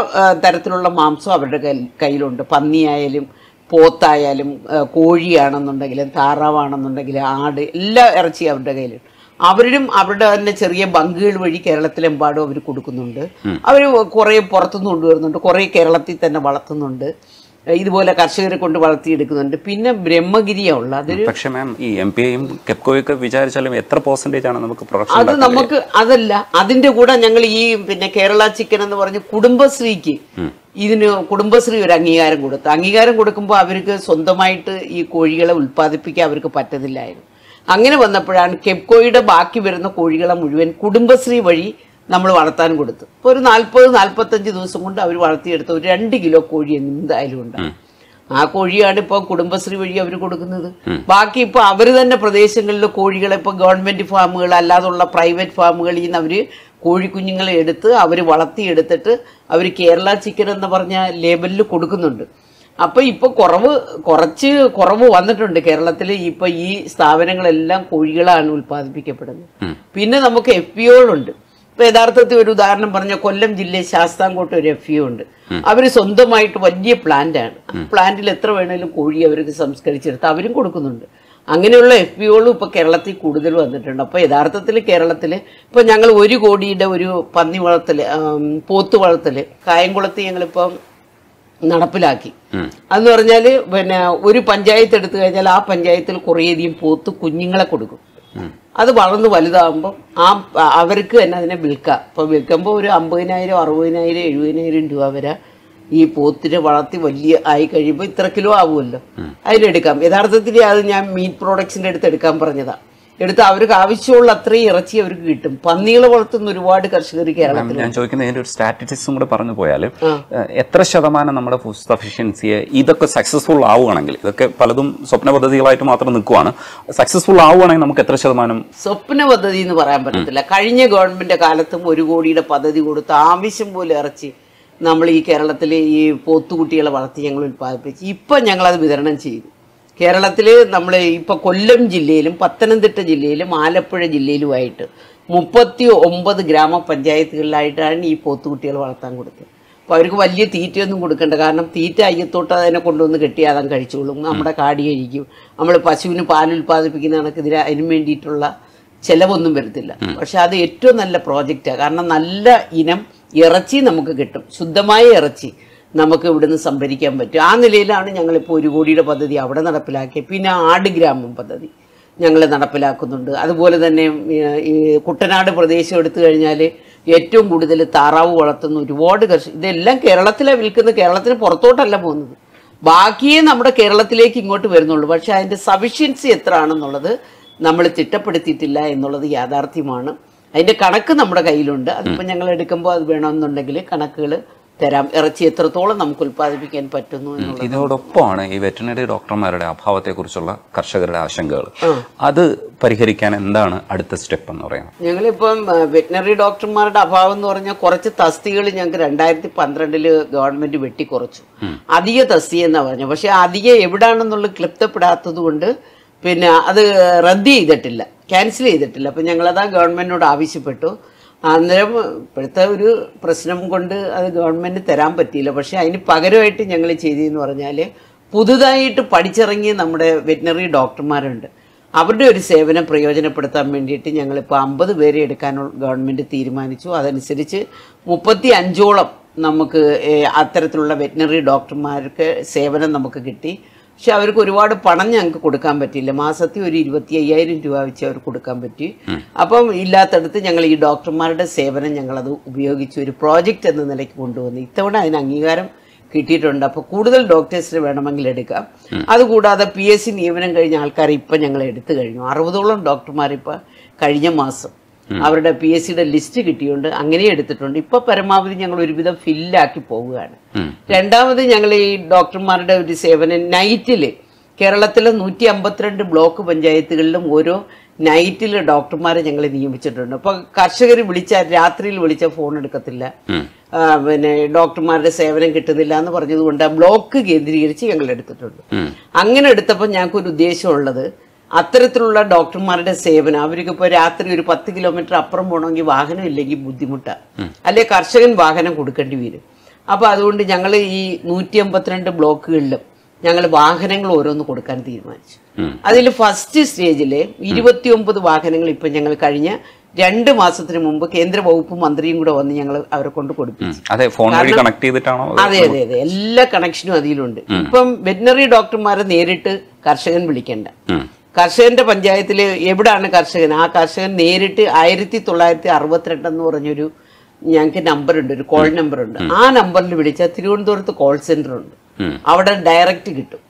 തരത്തിലുള്ള മാംസവും അവരുടെ കയ്യിലുണ്ട്. പന്നിയായാലും പോത്തായാലും കോഴിയാണെന്നുണ്ടെങ്കിലും താറാവാണെന്നുണ്ടെങ്കിലും ആട്, എല്ലാ ഇറച്ചി അവരുടെ കയ്യിലുണ്ട്. അവരും അവരുടെ തന്നെ ചെറിയ ബങ്കുകൾ വഴി കേരളത്തിലെമ്പാടും അവർ കൊടുക്കുന്നുണ്ട്. അവർ കുറേ പുറത്തുനിന്ന് കൊണ്ടുവരുന്നുണ്ട്, കുറേ കേരളത്തിൽ തന്നെ വളർത്തുന്നുണ്ട്, ഇതുപോലെ കർഷകരെ കൊണ്ട് വളർത്തിയെടുക്കുന്നുണ്ട്. പിന്നെ ബ്രഹ്മഗിരിയുള്ള അതൊരു പക്ഷേ മാം ഈ എംപിയും കെപ്കോയൊക്കെ വിചാരിച്ചാലും എത്ര പെർസെന്റേജ് ആണ് നമുക്ക് പ്രൊഡക്ഷൻ? അത് നമുക്ക് അതല്ല, അതിന്റെ കൂടെ ഞങ്ങൾ ഈ പിന്നെ കേരള ചിക്കൻ എന്ന് പറഞ്ഞ് കുടുംബശ്രീക്ക് ഇതിന് കുടുംബശ്രീ ഒരു അംഗീകാരം കൊടുത്തു. അംഗീകാരം കൊടുക്കുമ്പോൾ അവർക്ക് സ്വന്തമായിട്ട് ഈ കോഴികളെ ഉൽപ്പാദിപ്പിക്കാൻ അവർക്ക് പറ്റുന്നില്ലായിരുന്നു. അങ്ങനെ വന്നപ്പോഴാണ് കെപ്കോയുടെ ബാക്കി വരുന്ന കോഴികളെ മുഴുവൻ കുടുംബശ്രീ വഴി നമ്മൾ വളർത്താൻ കൊടുത്തു. ഇപ്പോൾ ഒരു നാൽപ്പത് നാൽപ്പത്തഞ്ച് ദിവസം കൊണ്ട് അവർ വളർത്തിയെടുത്ത ഒരു രണ്ട് കിലോ കോഴി എന്തായാലും ഉണ്ടാകും. ആ കോഴിയാണ് ഇപ്പോൾ കുടുംബശ്രീ വഴി അവർ കൊടുക്കുന്നത്. ബാക്കി ഇപ്പോൾ അവർ തന്നെ പ്രദേശങ്ങളിലെ കോഴികളെ ഇപ്പോൾ ഗവൺമെന്റ് ഫാമുകൾ അല്ലാതുള്ള പ്രൈവറ്റ് ഫാമുകളിൽ നിന്ന് അവർ കോഴിക്കുഞ്ഞുങ്ങളെ എടുത്ത് അവർ വളർത്തിയെടുത്തിട്ട് അവർ കേരള ചിക്കൻ എന്ന് പറഞ്ഞ ലേബലിൽ കൊടുക്കുന്നുണ്ട്. അപ്പോൾ ഇപ്പോൾ കുറവ് കുറച്ച് കുറവ് വന്നിട്ടുണ്ട് കേരളത്തിൽ. ഇപ്പോൾ ഈ സ്ഥാപനങ്ങളെല്ലാം കോഴികളാണ് ഉൽപ്പാദിപ്പിക്കപ്പെടുന്നത്. പിന്നെ നമുക്ക് എഫ് പി ഒകളുണ്ട്. ഇപ്പൊ യഥാർത്ഥത്തിൽ ഒരു ഉദാഹരണം പറഞ്ഞ കൊല്ലം ജില്ലയിൽ ശാസ്താംകോട്ട് ഒരു എഫ് യു ഉണ്ട്. അവർ സ്വന്തമായിട്ട് വലിയ പ്ലാന്റാണ്. പ്ലാന്റിൽ എത്ര വേണേലും കോഴി അവർക്ക് സംസ്കരിച്ചെടുത്ത് അവരും കൊടുക്കുന്നുണ്ട്. അങ്ങനെയുള്ള എഫ് പി ഒകളും ഇപ്പൊ കേരളത്തിൽ കൂടുതൽ വന്നിട്ടുണ്ട്. അപ്പൊ യഥാർത്ഥത്തിൽ കേരളത്തില് ഇപ്പൊ ഞങ്ങൾ ഒരു കോടിയുടെ ഒരു പന്നി വളർത്തല് പോത്ത് വളർത്തല് കായംകുളത്ത് ഞങ്ങളിപ്പോ നടപ്പിലാക്കി. അതെന്ന് പറഞ്ഞാല് പിന്നെ ഒരു പഞ്ചായത്ത് എടുത്തു കഴിഞ്ഞാൽ ആ പഞ്ചായത്തിൽ കുറേയധികം പോത്ത് കുഞ്ഞുങ്ങളെ കൊടുക്കും. അത് വളർന്ന് വലുതാകുമ്പോൾ ആ അവർക്ക് തന്നെ അതിനെ വിൽക്കാം. അപ്പോൾ വിൽക്കുമ്പോൾ ഒരു അമ്പതിനായിരം അറുപതിനായിരം എഴുപതിനായിരം രൂപ വരെ ഈ പോത്തിനെ വളർത്തി വലിയ ആയി കഴിയുമ്പോൾ ഇത്ര കിലോ ആവുമല്ലോ, അതിലെടുക്കാം. യഥാർത്ഥത്തിൽ അത് ഞാൻ മീറ്റ് പ്രോഡക്ട്സിൻ്റെ അടുത്ത് എടുക്കാൻ പറഞ്ഞതാണ്. എടുത്ത് അവർക്ക് ആവശ്യമുള്ള അത്രയും ഇറച്ചി അവർക്ക് കിട്ടും. പന്നികളെ വളർത്തുന്ന ഒരുപാട് കർഷകർ കേരളത്തിൽ. ഞാൻ ചോദിക്കുന്നത് ഇതിന്റെ ഒരു സ്റ്റാറ്റിസ്റ്റിക്സും കൂടെ പറഞ്ഞു പോയാൽ എത്ര ശതമാനം നമ്മുടെ ഫുഡ് സഫിഷ്യൻസിയെ ഇതൊക്കെ സക്സസ്ഫുൾ ആവുകയാണെങ്കിൽ, ഇതൊക്കെ പലതും സ്വപ്ന പദ്ധതികളായിട്ട് മാത്രം നിൽക്കുവാണ്, സക്സസ്ഫുൾ ആവുകയാണെങ്കിൽ നമുക്ക് എത്ര ശതമാനം? സ്വപ്ന പദ്ധതി എന്ന് പറയാൻ പറ്റത്തില്ല. കഴിഞ്ഞ ഗവൺമെന്റ് കാലത്തും ഒരു കോടിയുടെ പദ്ധതി കൊടുത്ത് ആവശ്യം പോലെ ഇറച്ചി നമ്മൾ ഈ കേരളത്തിലെ ഈ പോത്തുകുട്ടികളെ വളർത്തി ഞങ്ങൾ ഉൽപ്പാദിപ്പിച്ച് ഇപ്പം ഞങ്ങളത് വിതരണം ചെയ്തു. കേരളത്തിൽ നമ്മൾ ഇപ്പോൾ കൊല്ലം ജില്ലയിലും പത്തനംതിട്ട ജില്ലയിലും ആലപ്പുഴ ജില്ലയിലുമായിട്ട് മുപ്പത്തി ഒമ്പത് ഗ്രാമപഞ്ചായത്തുകളിലായിട്ടാണ് ഈ പോത്തുകുട്ടികൾ വളർത്താൻ കൊടുത്തത്. അപ്പോൾ അവർക്ക് വലിയ തീറ്റയൊന്നും കൊടുക്കേണ്ട, കാരണം തീറ്റ അയ്യത്തോട്ട് അതിനെ കൊണ്ടുവന്ന് കെട്ടി അതാൻ കഴിച്ചോളും. നമ്മുടെ കാടി കഴിക്കും. നമ്മൾ പശുവിന് പാലുൽപ്പാദിപ്പിക്കുന്ന കണക്കെതിരെ അതിനു വേണ്ടിയിട്ടുള്ള ചിലവൊന്നും വരത്തില്ല. പക്ഷെ അത് ഏറ്റവും നല്ല പ്രോജക്റ്റാണ്. കാരണം നല്ല ഇനം ഇറച്ചി നമുക്ക് കിട്ടും, ശുദ്ധമായ ഇറച്ചി നമുക്ക് ഇവിടുന്ന് സംഭരിക്കാൻ പറ്റും. ആ നിലയിലാണ് ഞങ്ങളിപ്പോൾ ഒരു കോടിയുടെ പദ്ധതി അവിടെ നടപ്പിലാക്കിയത്. പിന്നെ ആട് ഗ്രാമം പദ്ധതി ഞങ്ങൾ നടപ്പിലാക്കുന്നുണ്ട്. അതുപോലെ തന്നെ ഈ കുട്ടനാട് പ്രദേശം എടുത്തു കഴിഞ്ഞാൽ ഏറ്റവും കൂടുതൽ താറാവ് വളർത്തുന്ന ഒരുപാട് കർഷകർ. ഇതെല്ലാം കേരളത്തിലാണ് വിൽക്കുന്നത്. കേരളത്തിന് പുറത്തോട്ടല്ല പോകുന്നത്. ബാക്കിയേ നമ്മുടെ കേരളത്തിലേക്ക് ഇങ്ങോട്ട് വരുന്നുള്ളൂ. പക്ഷേ അതിൻ്റെ സഫിഷ്യൻസി എത്ര ആണെന്നുള്ളത് നമ്മൾ തിട്ടപ്പെടുത്തിയിട്ടില്ല എന്നുള്ളത് യാഥാർത്ഥ്യമാണ്. അതിൻ്റെ കണക്ക് നമ്മുടെ കയ്യിലുണ്ട്. അതിപ്പോൾ ഞങ്ങൾ എടുക്കുമ്പോൾ അത് വേണമെന്നുണ്ടെങ്കിൽ കണക്കുകൾ തരാം, ഇറച്ചി എത്രത്തോളം നമുക്ക് ഉൽപ്പാദിപ്പിക്കാൻ പറ്റുന്നു എന്നുള്ളത്. ഇതോടൊപ്പമാണ് ഈ വെറ്റിനറി ഡോക്ടർമാരുടെ അഭാവത്തെക്കുറിച്ചുള്ള കർഷകരുടെ ആശങ്കകൾ. അത് പരിഹരിക്കാൻ എന്താണ് അടുത്ത സ്റ്റെപ്പ് എന്ന് പറയുന്നത്? ഞങ്ങളിപ്പം വെറ്റിനറി ഡോക്ടർമാരുടെ അഭാവം എന്ന് പറഞ്ഞാൽ കുറച്ച് തസ്തികൾ ഞങ്ങൾക്ക് രണ്ടായിരത്തി പന്ത്രണ്ടില് ഗവൺമെന്റ് വെട്ടിക്കുറച്ചു. അധിക തസ്തിക എന്നാണ് പറഞ്ഞത്. പക്ഷെ അധിക എവിടാണെന്നുള്ളത് ക്ലിപ്തപ്പെടാത്തത് കൊണ്ട് പിന്നെ അത് റദ്ദ് ചെയ്തിട്ടില്ല, ക്യാൻസൽ ചെയ്തിട്ടില്ല. അപ്പം ഞങ്ങളതാ ഗവൺമെന്റിനോട് ആവശ്യപ്പെട്ടു. അന്നേരം ഇപ്പോഴത്തെ ഒരു പ്രശ്നം കൊണ്ട് അത് ഗവൺമെൻറ് തരാൻ പറ്റിയില്ല. പക്ഷേ അതിന് പകരമായിട്ട് ഞങ്ങൾ ചെയ്തതെന്ന് പറഞ്ഞാൽ പുതുതായിട്ട് പഠിച്ചിറങ്ങിയ നമ്മുടെ വെറ്റിനറി ഡോക്ടർമാരുണ്ട്. അവരുടെ ഒരു സേവനം പ്രയോജനപ്പെടുത്താൻ വേണ്ടിയിട്ട് ഞങ്ങൾ ഇപ്പോൾ അമ്പത് പേരെ എടുക്കാൻ ഗവൺമെൻറ് തീരുമാനിച്ചു. അതനുസരിച്ച് മുപ്പത്തിയഞ്ച് ഓളം നമുക്ക് അത്തരത്തിലുള്ള വെറ്റിനറി ഡോക്ടർമാർക്ക് സേവനം നമുക്ക് കിട്ടി. പക്ഷെ അവർക്ക് ഒരുപാട് പണം ഞങ്ങൾക്ക് കൊടുക്കാൻ പറ്റിയില്ല. മാസത്തിൽ ഒരു ഇരുപത്തി അയ്യായിരം രൂപ വെച്ച് അവർക്ക് കൊടുക്കാൻ പറ്റി. അപ്പം ഇല്ലാത്തടത്ത് ഞങ്ങൾ ഈ ഡോക്ടർമാരുടെ സേവനം ഞങ്ങളത് ഉപയോഗിച്ച് ഒരു പ്രോജക്റ്റ് എന്ന നിലയ്ക്ക് കൊണ്ടുവന്നു. ഇത്തവണ അതിന് അംഗീകാരം കിട്ടിയിട്ടുണ്ട്. അപ്പോൾ കൂടുതൽ ഡോക്ടേഴ്സിന് വേണമെങ്കിൽ എടുക്കാം. അതുകൂടാതെ പി എസ് സി നിയമനം കഴിഞ്ഞ ആൾക്കാർ ഇപ്പം ഞങ്ങൾ എടുത്തു കഴിഞ്ഞു. അറുപതോളം ഡോക്ടർമാരിപ്പോൾ കഴിഞ്ഞ മാസം അവരുടെ പി എസ് സിയുടെ ലിസ്റ്റ് കിട്ടിയുണ്ട്, അങ്ങനെ എടുത്തിട്ടുണ്ട്. ഇപ്പൊ പരമാവധി ഞങ്ങൾ ഒരുവിധം ഫില്ലാക്കി പോവുകയാണ്. രണ്ടാമത് ഞങ്ങൾ ഈ ഡോക്ടർമാരുടെ ഒരു സേവനം നൈറ്റില് കേരളത്തിലെ നൂറ്റി അമ്പത്തിരണ്ട് ബ്ലോക്ക് പഞ്ചായത്തുകളിലും ഓരോ നൈറ്റിൽ ഡോക്ടർമാരെ ഞങ്ങൾ നിയമിച്ചിട്ടുണ്ട്. അപ്പൊ കർഷകർ വിളിച്ച രാത്രിയിൽ വിളിച്ച ഫോൺ എടുക്കത്തില്ല, പിന്നെ ഡോക്ടർമാരുടെ സേവനം കിട്ടുന്നില്ല എന്ന് പറഞ്ഞതുകൊണ്ട് ബ്ലോക്ക് കേന്ദ്രീകരിച്ച് ഞങ്ങൾ എടുത്തിട്ടുണ്ട്. അങ്ങനെ എടുത്തപ്പോൾ ഞങ്ങൾക്കൊരു ഉദ്ദേശമുള്ളത് അത്തരത്തിലുള്ള ഡോക്ടർമാരുടെ സേവനം അവർക്ക് ഇപ്പോൾ രാത്രി ഒരു പത്ത് കിലോമീറ്റർ അപ്പുറം പോകണമെങ്കിൽ വാഹനം ഇല്ലെങ്കിൽ ബുദ്ധിമുട്ടാണ്, അല്ലെ കർഷകൻ വാഹനം കൊടുക്കേണ്ടി വരും. അപ്പോൾ അതുകൊണ്ട് ഞങ്ങൾ ഈ നൂറ്റി അമ്പത്തിരണ്ട് ബ്ലോക്കുകളിലും ഞങ്ങൾ വാഹനങ്ങൾ ഓരോന്ന് കൊടുക്കാൻ തീരുമാനിച്ചു. അതിൽ ഫസ്റ്റ് സ്റ്റേജിലെ ഇരുപത്തി ഒമ്പത് വാഹനങ്ങൾ ഇപ്പം ഞങ്ങൾ കഴിഞ്ഞ രണ്ട് മാസത്തിന് മുമ്പ് കേന്ദ്ര വകുപ്പ് മന്ത്രിയും കൂടെ വന്ന് ഞങ്ങൾ അവരെ കൊണ്ട് കൊടുപ്പിച്ചു. അതെ അതെ അതെ എല്ലാ കണക്ഷനും അതിലുണ്ട്. ഇപ്പം വെറ്റിനറി ഡോക്ടർമാരെ നേരിട്ട് കർഷകൻ വിളിക്കേണ്ട, കർഷകന്റെ പഞ്ചായത്തിൽ എവിടാണ് കർഷകൻ ആ കർഷകൻ നേരിട്ട് ആയിരത്തി തൊള്ളായിരത്തി അറുപത്തിരണ്ട് എന്ന് പറഞ്ഞൊരു ഞങ്ങൾക്ക് നമ്പറുണ്ട്, ഒരു കോൾ നമ്പറുണ്ട്. ആ നമ്പറിൽ വിളിച്ചാൽ തിരുവനന്തപുരത്ത് കോൾ സെന്റർ ഉണ്ട്, അവിടെ ഡയറക്റ്റ് കിട്ടും.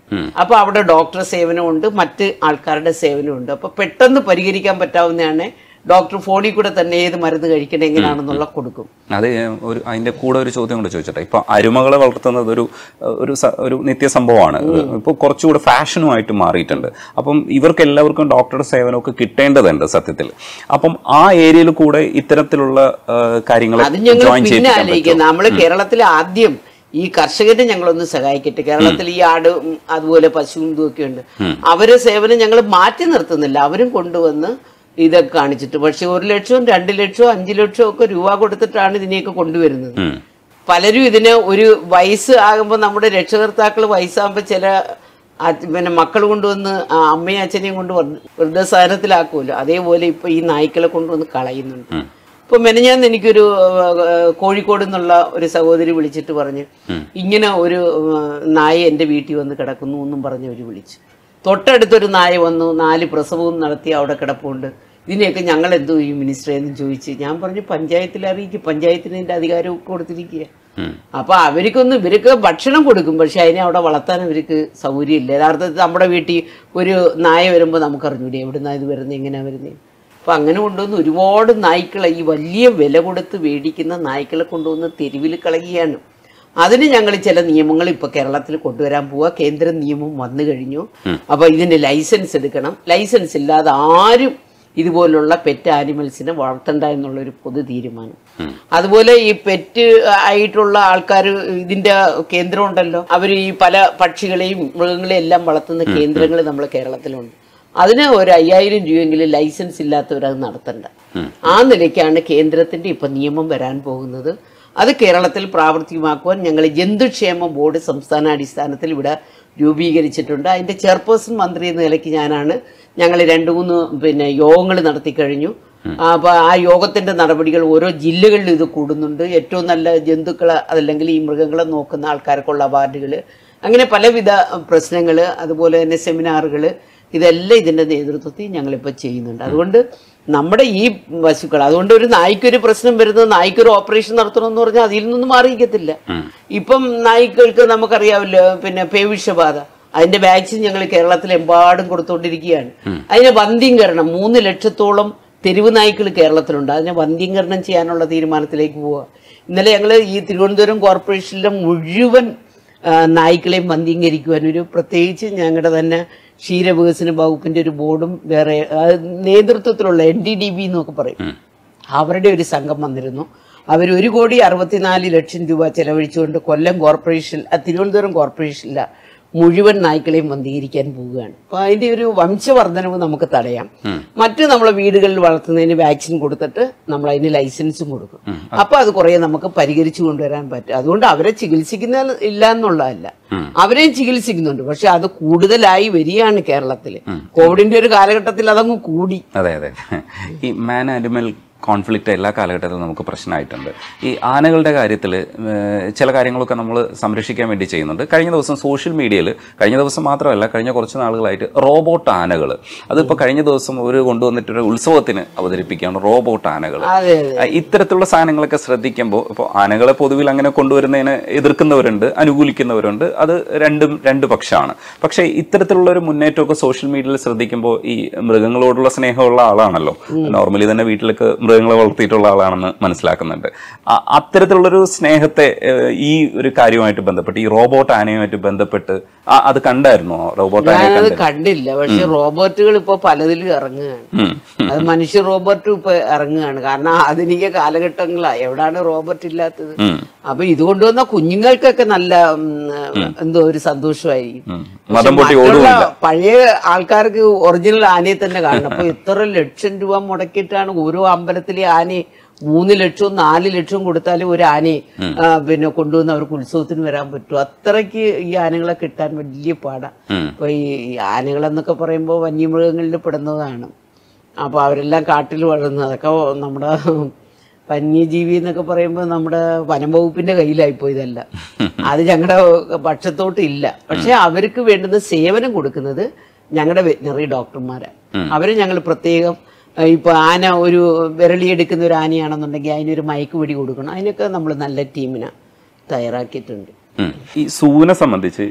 അപ്പൊ അവിടെ ഡോക്ടർ സേവനമുണ്ട്, മറ്റ് ആൾക്കാരുടെ സേവനമുണ്ട്. അപ്പൊ പെട്ടെന്ന് പരിഹരിക്കാൻ പറ്റാവുന്നതാണ്. ഡോക്ടർ ഫോണിൽ കൂടെ തന്നെ ഏത് മരുന്ന് കഴിക്കണം എങ്ങനെയാണെന്നുള്ള കൊടുക്കും. അത് ഒരു അതിന്റെ കൂടെ ഒരു ചോദ്യം കൂടെ ചോദിച്ചോട്ടെ. ഇപ്പൊ അരുമകളെ വളർത്തുന്നത് ഒരു ഒരു നിത്യ സംഭവമാണ്. ഇപ്പോൾ കുറച്ചുകൂടെ ഫാഷനുമായിട്ട് മാറിയിട്ടുണ്ട്. അപ്പം ഇവർക്ക് എല്ലാവർക്കും ഡോക്ടറുടെ സേവനമൊക്കെ കിട്ടേണ്ടതുണ്ട് സത്യത്തിൽ. അപ്പം ആ ഏരിയയിൽ കൂടെ ഇത്തരത്തിലുള്ള കാര്യങ്ങൾ നമ്മള് കേരളത്തിൽ ആദ്യം ഈ കർഷകരെ ഞങ്ങളൊന്ന് സഹായിക്കട്ടെ. കേരളത്തിൽ ഈ ആട് അതുപോലെ പശുവും ഇതൊക്കെ ഉണ്ട്, അവരെ സേവനം ഞങ്ങൾ മാറ്റി നിർത്തുന്നില്ല. അവരും കൊണ്ടുവന്ന് ഇതൊക്കെ കാണിച്ചിട്ട് പക്ഷെ ഒരു ലക്ഷവും രണ്ട് ലക്ഷവും അഞ്ചു ലക്ഷവും ഒക്കെ രൂപ കൊടുത്തിട്ടാണ് ഇതിനെയൊക്കെ കൊണ്ടുവരുന്നത്. പലരും ഇതിന് ഒരു വയസ്സ് ആകുമ്പോൾ നമ്മുടെ രക്ഷകർത്താക്കൾ വയസ്സാകുമ്പോൾ ചില പിന്നെ മക്കൾ കൊണ്ടുവന്ന് അമ്മയും അച്ഛനെയും കൊണ്ട് വൃദ്ധസാധനത്തിലാക്കുമല്ലോ, അതേപോലെ ഇപ്പൊ ഈ നായ്ക്കളെ കൊണ്ടുവന്ന് കളയുന്നുണ്ട്. ഇപ്പൊ മെനഞ്ഞാന്ന് എനിക്കൊരു കോഴിക്കോട് നിന്നുള്ള ഒരു സഹോദരി വിളിച്ചിട്ട് പറഞ്ഞു ഇങ്ങനെ ഒരു നായ എന്റെ വീട്ടിൽ വന്ന് കിടക്കുന്നു എന്നും പറഞ്ഞ് അവര് വിളിച്ചു. തൊട്ടടുത്തൊരു നായ വന്നു നാല് പ്രസവവും നടത്തി അവിടെ കിടപ്പുണ്ട്, ഇതിനെയൊക്കെ ഞങ്ങൾ എന്തോ ഈ മിനിസ്റ്ററെ എന്ന് ചോദിച്ച് ഞാൻ പറഞ്ഞു പഞ്ചായത്തിൽ അറിയിക്കുക, പഞ്ചായത്തിന് ഇതിന്റെ അധികാരം കൊടുത്തിരിക്കുക. അപ്പൊ അവർക്കൊന്നും ഇവർക്ക് ഭക്ഷണം കൊടുക്കും, പക്ഷെ അതിനെ അവിടെ വളർത്താൻ അവർക്ക് സൗകര്യമില്ല. യഥാർത്ഥത്തിൽ നമ്മുടെ വീട്ടിൽ ഒരു നായ വരുമ്പോൾ നമുക്കറിഞ്ഞൂടെ എവിടുന്നാ ഇത് വരുന്നത് എങ്ങനെയാ വരുന്നത്. അപ്പൊ അങ്ങനെ കൊണ്ടുവന്ന് ഒരുപാട് നായ്ക്കളെ ഈ വലിയ വില കൊടുത്ത് മേടിക്കുന്ന നായ്ക്കളെ കൊണ്ടുവന്ന് തെരുവിൽ കളയുകയാണ്. അതിന് ഞങ്ങൾ ചില നിയമങ്ങൾ ഇപ്പൊ കേരളത്തിൽ കൊണ്ടുവരാൻ പോവുക. കേന്ദ്ര നിയമം വന്നു കഴിഞ്ഞു. അപ്പൊ ഇതിന്റെ ലൈസൻസ് എടുക്കണം, ലൈസൻസ് ഇല്ലാതെ ആരും ഇതുപോലുള്ള പെറ്റ് ആനിമൽസിനെ വളർത്തണ്ട എന്നുള്ളൊരു പൊതു തീരുമാനം. അതുപോലെ ഈ പെറ്റ് ആയിട്ടുള്ള ആൾക്കാർ ഇതിന്റെ കേന്ദ്രം ഉണ്ടല്ലോ, അവർ ഈ പല പക്ഷികളെയും മൃഗങ്ങളെയും എല്ലാം വളർത്തുന്ന കേന്ദ്രങ്ങൾ നമ്മുടെ കേരളത്തിലുണ്ട്. അതിന് ഒരു അയ്യായിരം രൂപയെങ്കിലും ലൈസൻസ് ഇല്ലാത്തവരത് നടത്തണ്ട. ആ നിലയ്ക്കാണ് കേന്ദ്രത്തിന്റെ ഇപ്പൊ നിയമം വരാൻ പോകുന്നത്. അത് കേരളത്തിൽ പ്രാവർത്തികമാക്കുവാൻ ഞങ്ങൾ ജന്തുക്ഷേമ ബോർഡ് സംസ്ഥാനാടിസ്ഥാനത്തിൽ ഇവിടെ രൂപീകരിച്ചിട്ടുണ്ട്. അതിൻ്റെ ചെയർപേഴ്സൺ മന്ത്രി എന്ന നിലയ്ക്ക് ഞാനാണ്. ഞങ്ങൾ രണ്ട് മൂന്ന് പിന്നെ യോഗങ്ങൾ നടത്തിക്കഴിഞ്ഞു. അപ്പോൾ ആ യോഗത്തിൻ്റെ നടപടികൾ ഓരോ ജില്ലകളിലും ഇത് കൂടുന്നുണ്ട്. ഏറ്റവും നല്ല ജന്തുക്കളെ അതല്ലെങ്കിൽ ഈ മൃഗങ്ങളെ നോക്കുന്ന ആൾക്കാർക്കുള്ള അവാർഡുകൾ, അങ്ങനെ പലവിധ പ്രശ്നങ്ങൾ, അതുപോലെ തന്നെ സെമിനാറുകൾ, ഇതെല്ലാം ഇതിൻ്റെ നേതൃത്വത്തിൽ ഞങ്ങളിപ്പോൾ ചെയ്യുന്നുണ്ട്. അതുകൊണ്ട് നമ്മുടെ ഈ പശുക്കൾ, അതുകൊണ്ട് ഒരു നായ്ക്കൊരു പ്രശ്നം വരുന്നത് നായ്ക്കൊരു ഓപ്പറേഷൻ നടത്തണമെന്ന് പറഞ്ഞാൽ അതിൽ നിന്നും മാറിയിക്കത്തില്ല. ഇപ്പം നായ്ക്കൾക്ക് നമുക്കറിയാമല്ലോ പിന്നെ പേവിഷബാധ, അതിന്റെ വാക്സിൻ ഞങ്ങൾ കേരളത്തിലെമ്പാടും കൊടുത്തുകൊണ്ടിരിക്കുകയാണ്. അതിനെ വന്ധ്യംകരണം, മൂന്ന് ലക്ഷത്തോളം തെരുവ് നായ്ക്കൾ കേരളത്തിലുണ്ട്, അതിനെ വന്ധ്യംകരണം ചെയ്യാനുള്ള തീരുമാനത്തിലേക്ക് പോവുക. ഇന്നലെ ഞങ്ങൾ ഈ തിരുവനന്തപുരം കോർപ്പറേഷനിലെ മുഴുവൻ നായ്ക്കളെയും വന്ധ്യംകരിക്കുവാൻ ഒരു പ്രത്യേകിച്ച് ഞങ്ങളുടെ തന്നെ ക്ഷീരവികസന വകുപ്പിന്റെ ഒരു ബോർഡും വേറെ നേതൃത്വത്തിലുള്ള എൻ ഡി ഡി ബി എന്നൊക്കെ പറയും അവരുടെ ഒരു സംഘം വന്നിരുന്നു. അവർ ഒരു കോടി അറുപത്തിനാല് ലക്ഷം രൂപ ചെലവഴിച്ചുകൊണ്ട് കൊല്ലം കോർപ്പറേഷൻ തിരുവനന്തപുരം കോർപ്പറേഷനിലാണ് മുഴുവൻ നായ്ക്കളെയും വന്ധികരിക്കാൻ പോവുകയാണ്. അപ്പോൾ അതിന്റെ ഒരു വംശവർദ്ധനവ് നമുക്ക് തടയാം. മറ്റു നമ്മൾ വീടുകളിൽ വളർത്തുന്നതിന് വാക്സിൻ കൊടുത്തിട്ട് നമ്മൾ അതിന് ലൈസൻസും കൊടുക്കും. അപ്പോൾ അത് കുറേ നമുക്ക് പരിഹരിച്ചു കൊണ്ടുവരാൻ പറ്റും. അതുകൊണ്ട് അവരെ ചികിത്സിക്കുന്ന ഇല്ല എന്നുള്ളതല്ല, അവരെയും ചികിത്സിക്കുന്നുണ്ട്. പക്ഷെ അത് കൂടുതലായി വരികയാണ് കേരളത്തിൽ. കോവിഡിന്റെ ഒരു കാലഘട്ടത്തിൽ അതങ്ങ് കൂടി. അതെ അതെ, ഈ മാൻ ആനിമൽ കോൺഫ്ലിക്റ്റ് എല്ലാ കാലഘട്ടത്തിലും നമുക്ക് പ്രശ്നമായിട്ടുണ്ട്. ഈ ആനകളുടെ കാര്യത്തിൽ ചില കാര്യങ്ങളൊക്കെ നമ്മൾ സംരക്ഷിക്കാൻ വേണ്ടി ചെയ്യുന്നുണ്ട്. കഴിഞ്ഞ ദിവസം സോഷ്യൽ മീഡിയയിൽ, കഴിഞ്ഞ ദിവസം മാത്രമല്ല കഴിഞ്ഞ കുറച്ച് നാളുകളായിട്ട്, റോബോട്ട് ആനകൾ, അതിപ്പോൾ കഴിഞ്ഞ ദിവസം ഒരു കൊണ്ടുവന്നിട്ടൊരു ഉത്സവത്തിന് അവതരിപ്പിക്കുകയാണ് റോബോട്ട് ആനകൾ. ഇത്തരത്തിലുള്ള സാധനങ്ങളൊക്കെ ശ്രദ്ധിക്കുമ്പോൾ ഇപ്പോൾ ആനകളെ പൊതുവിൽ അങ്ങനെ കൊണ്ടുവരുന്നതിനെ എതിർക്കുന്നവരുണ്ട്, അനുകൂലിക്കുന്നവരുണ്ട്. അത് രണ്ടും രണ്ട് പക്ഷമാണ്. പക്ഷേ ഇത്തരത്തിലുള്ള ഒരു മുന്നേറ്റമൊക്കെ സോഷ്യൽ മീഡിയയിൽ ശ്രദ്ധിക്കുമ്പോൾ, ഈ മൃഗങ്ങളോടുള്ള സ്നേഹമുള്ള ആളാണല്ലോ നോർമലി തന്നെ, വീട്ടിലൊക്കെ മൃഗങ്ങളെ വളർത്തിയിട്ടുള്ള ആളാണെന്ന് മനസ്സിലാക്കുന്നുണ്ട്. അത്തരത്തിലുള്ളൊരു സ്നേഹത്തെ ഈ ഒരു കാര്യവുമായിട്ട് ബന്ധപ്പെട്ട്, ഈ റോബോട്ട് ആനയുമായിട്ട് ബന്ധപ്പെട്ട് അത് കണ്ടായിരുന്നോ? റോബോട്ട് ആന കണ്ടില്ല, പക്ഷെ റോബോട്ടുകൾ ഇപ്പൊ പലതിലും ഇറങ്ങുകയാണ്. അത് മനുഷ്യ റോബോട്ടും ഇപ്പൊ ഇറങ്ങുകയാണ്. കാരണം ആധുനിക കാലഘട്ടങ്ങളാണ്, എവിടാണ് റോബോട്ട് ഇല്ലാത്തത്? അപ്പൊ ഇതുകൊണ്ട് വന്ന കുഞ്ഞുങ്ങൾക്കൊക്കെ നല്ല എന്തോ ഒരു സന്തോഷമായിരിക്കും. പഴയ ആൾക്കാർക്ക് ഒറിജിനൽ ആനയെ തന്നെ കാണണം. അപ്പൊ ഇത്ര ലക്ഷം രൂപ മുടക്കിയിട്ടാണ് ഓരോ അമ്പലത്തിലെ ആനയെ മൂന്ന് ലക്ഷവും നാല് ലക്ഷവും കൊടുത്താലും ഒരു ആനയെ പിന്നെ കൊണ്ടുവന്ന് അവർക്ക് ഉത്സവത്തിന് വരാൻ പറ്റും. അത്രയ്ക്ക് ഈ ആനകളെ കിട്ടാൻ വലിയ പാടാണ്. അപ്പൊ ഈ ആനകളെന്നൊക്കെ പറയുമ്പോൾ വന്യമൃഗങ്ങളിൽ പെടുന്നതാണ്. അപ്പൊ അവരെല്ലാം കാട്ടിൽ വളരുന്നത്. അതൊക്കെ നമ്മുടെ വന്യജീവി എന്നൊക്കെ പറയുമ്പോൾ നമ്മുടെ വനംവകുപ്പിന്റെ കയ്യിലായിപ്പോ ഇതല്ല, അത് ഞങ്ങളുടെ പക്ഷത്തോട്ട് ഇല്ല. പക്ഷെ അവർക്ക് വേണ്ടുന്ന സേവനം കൊടുക്കുന്നത് ഞങ്ങളുടെ വെറ്റിനറി ഡോക്ടർമാരാണ്. അവരെ ഞങ്ങൾ പ്രത്യേകം, ഇപ്പൊ ആന ഒരു വിരളിയെടുക്കുന്ന ഒരു ആനയാണെന്നുണ്ടെങ്കിൽ അതിനൊരു മയക്കുപിടി കൊടുക്കണം. അതിനൊക്കെ നമ്മൾ നല്ല ടീമിനെ തയ്യാറാക്കിയിട്ടുണ്ട്. ഈ സൂവിനെ സംബന്ധിച്ച്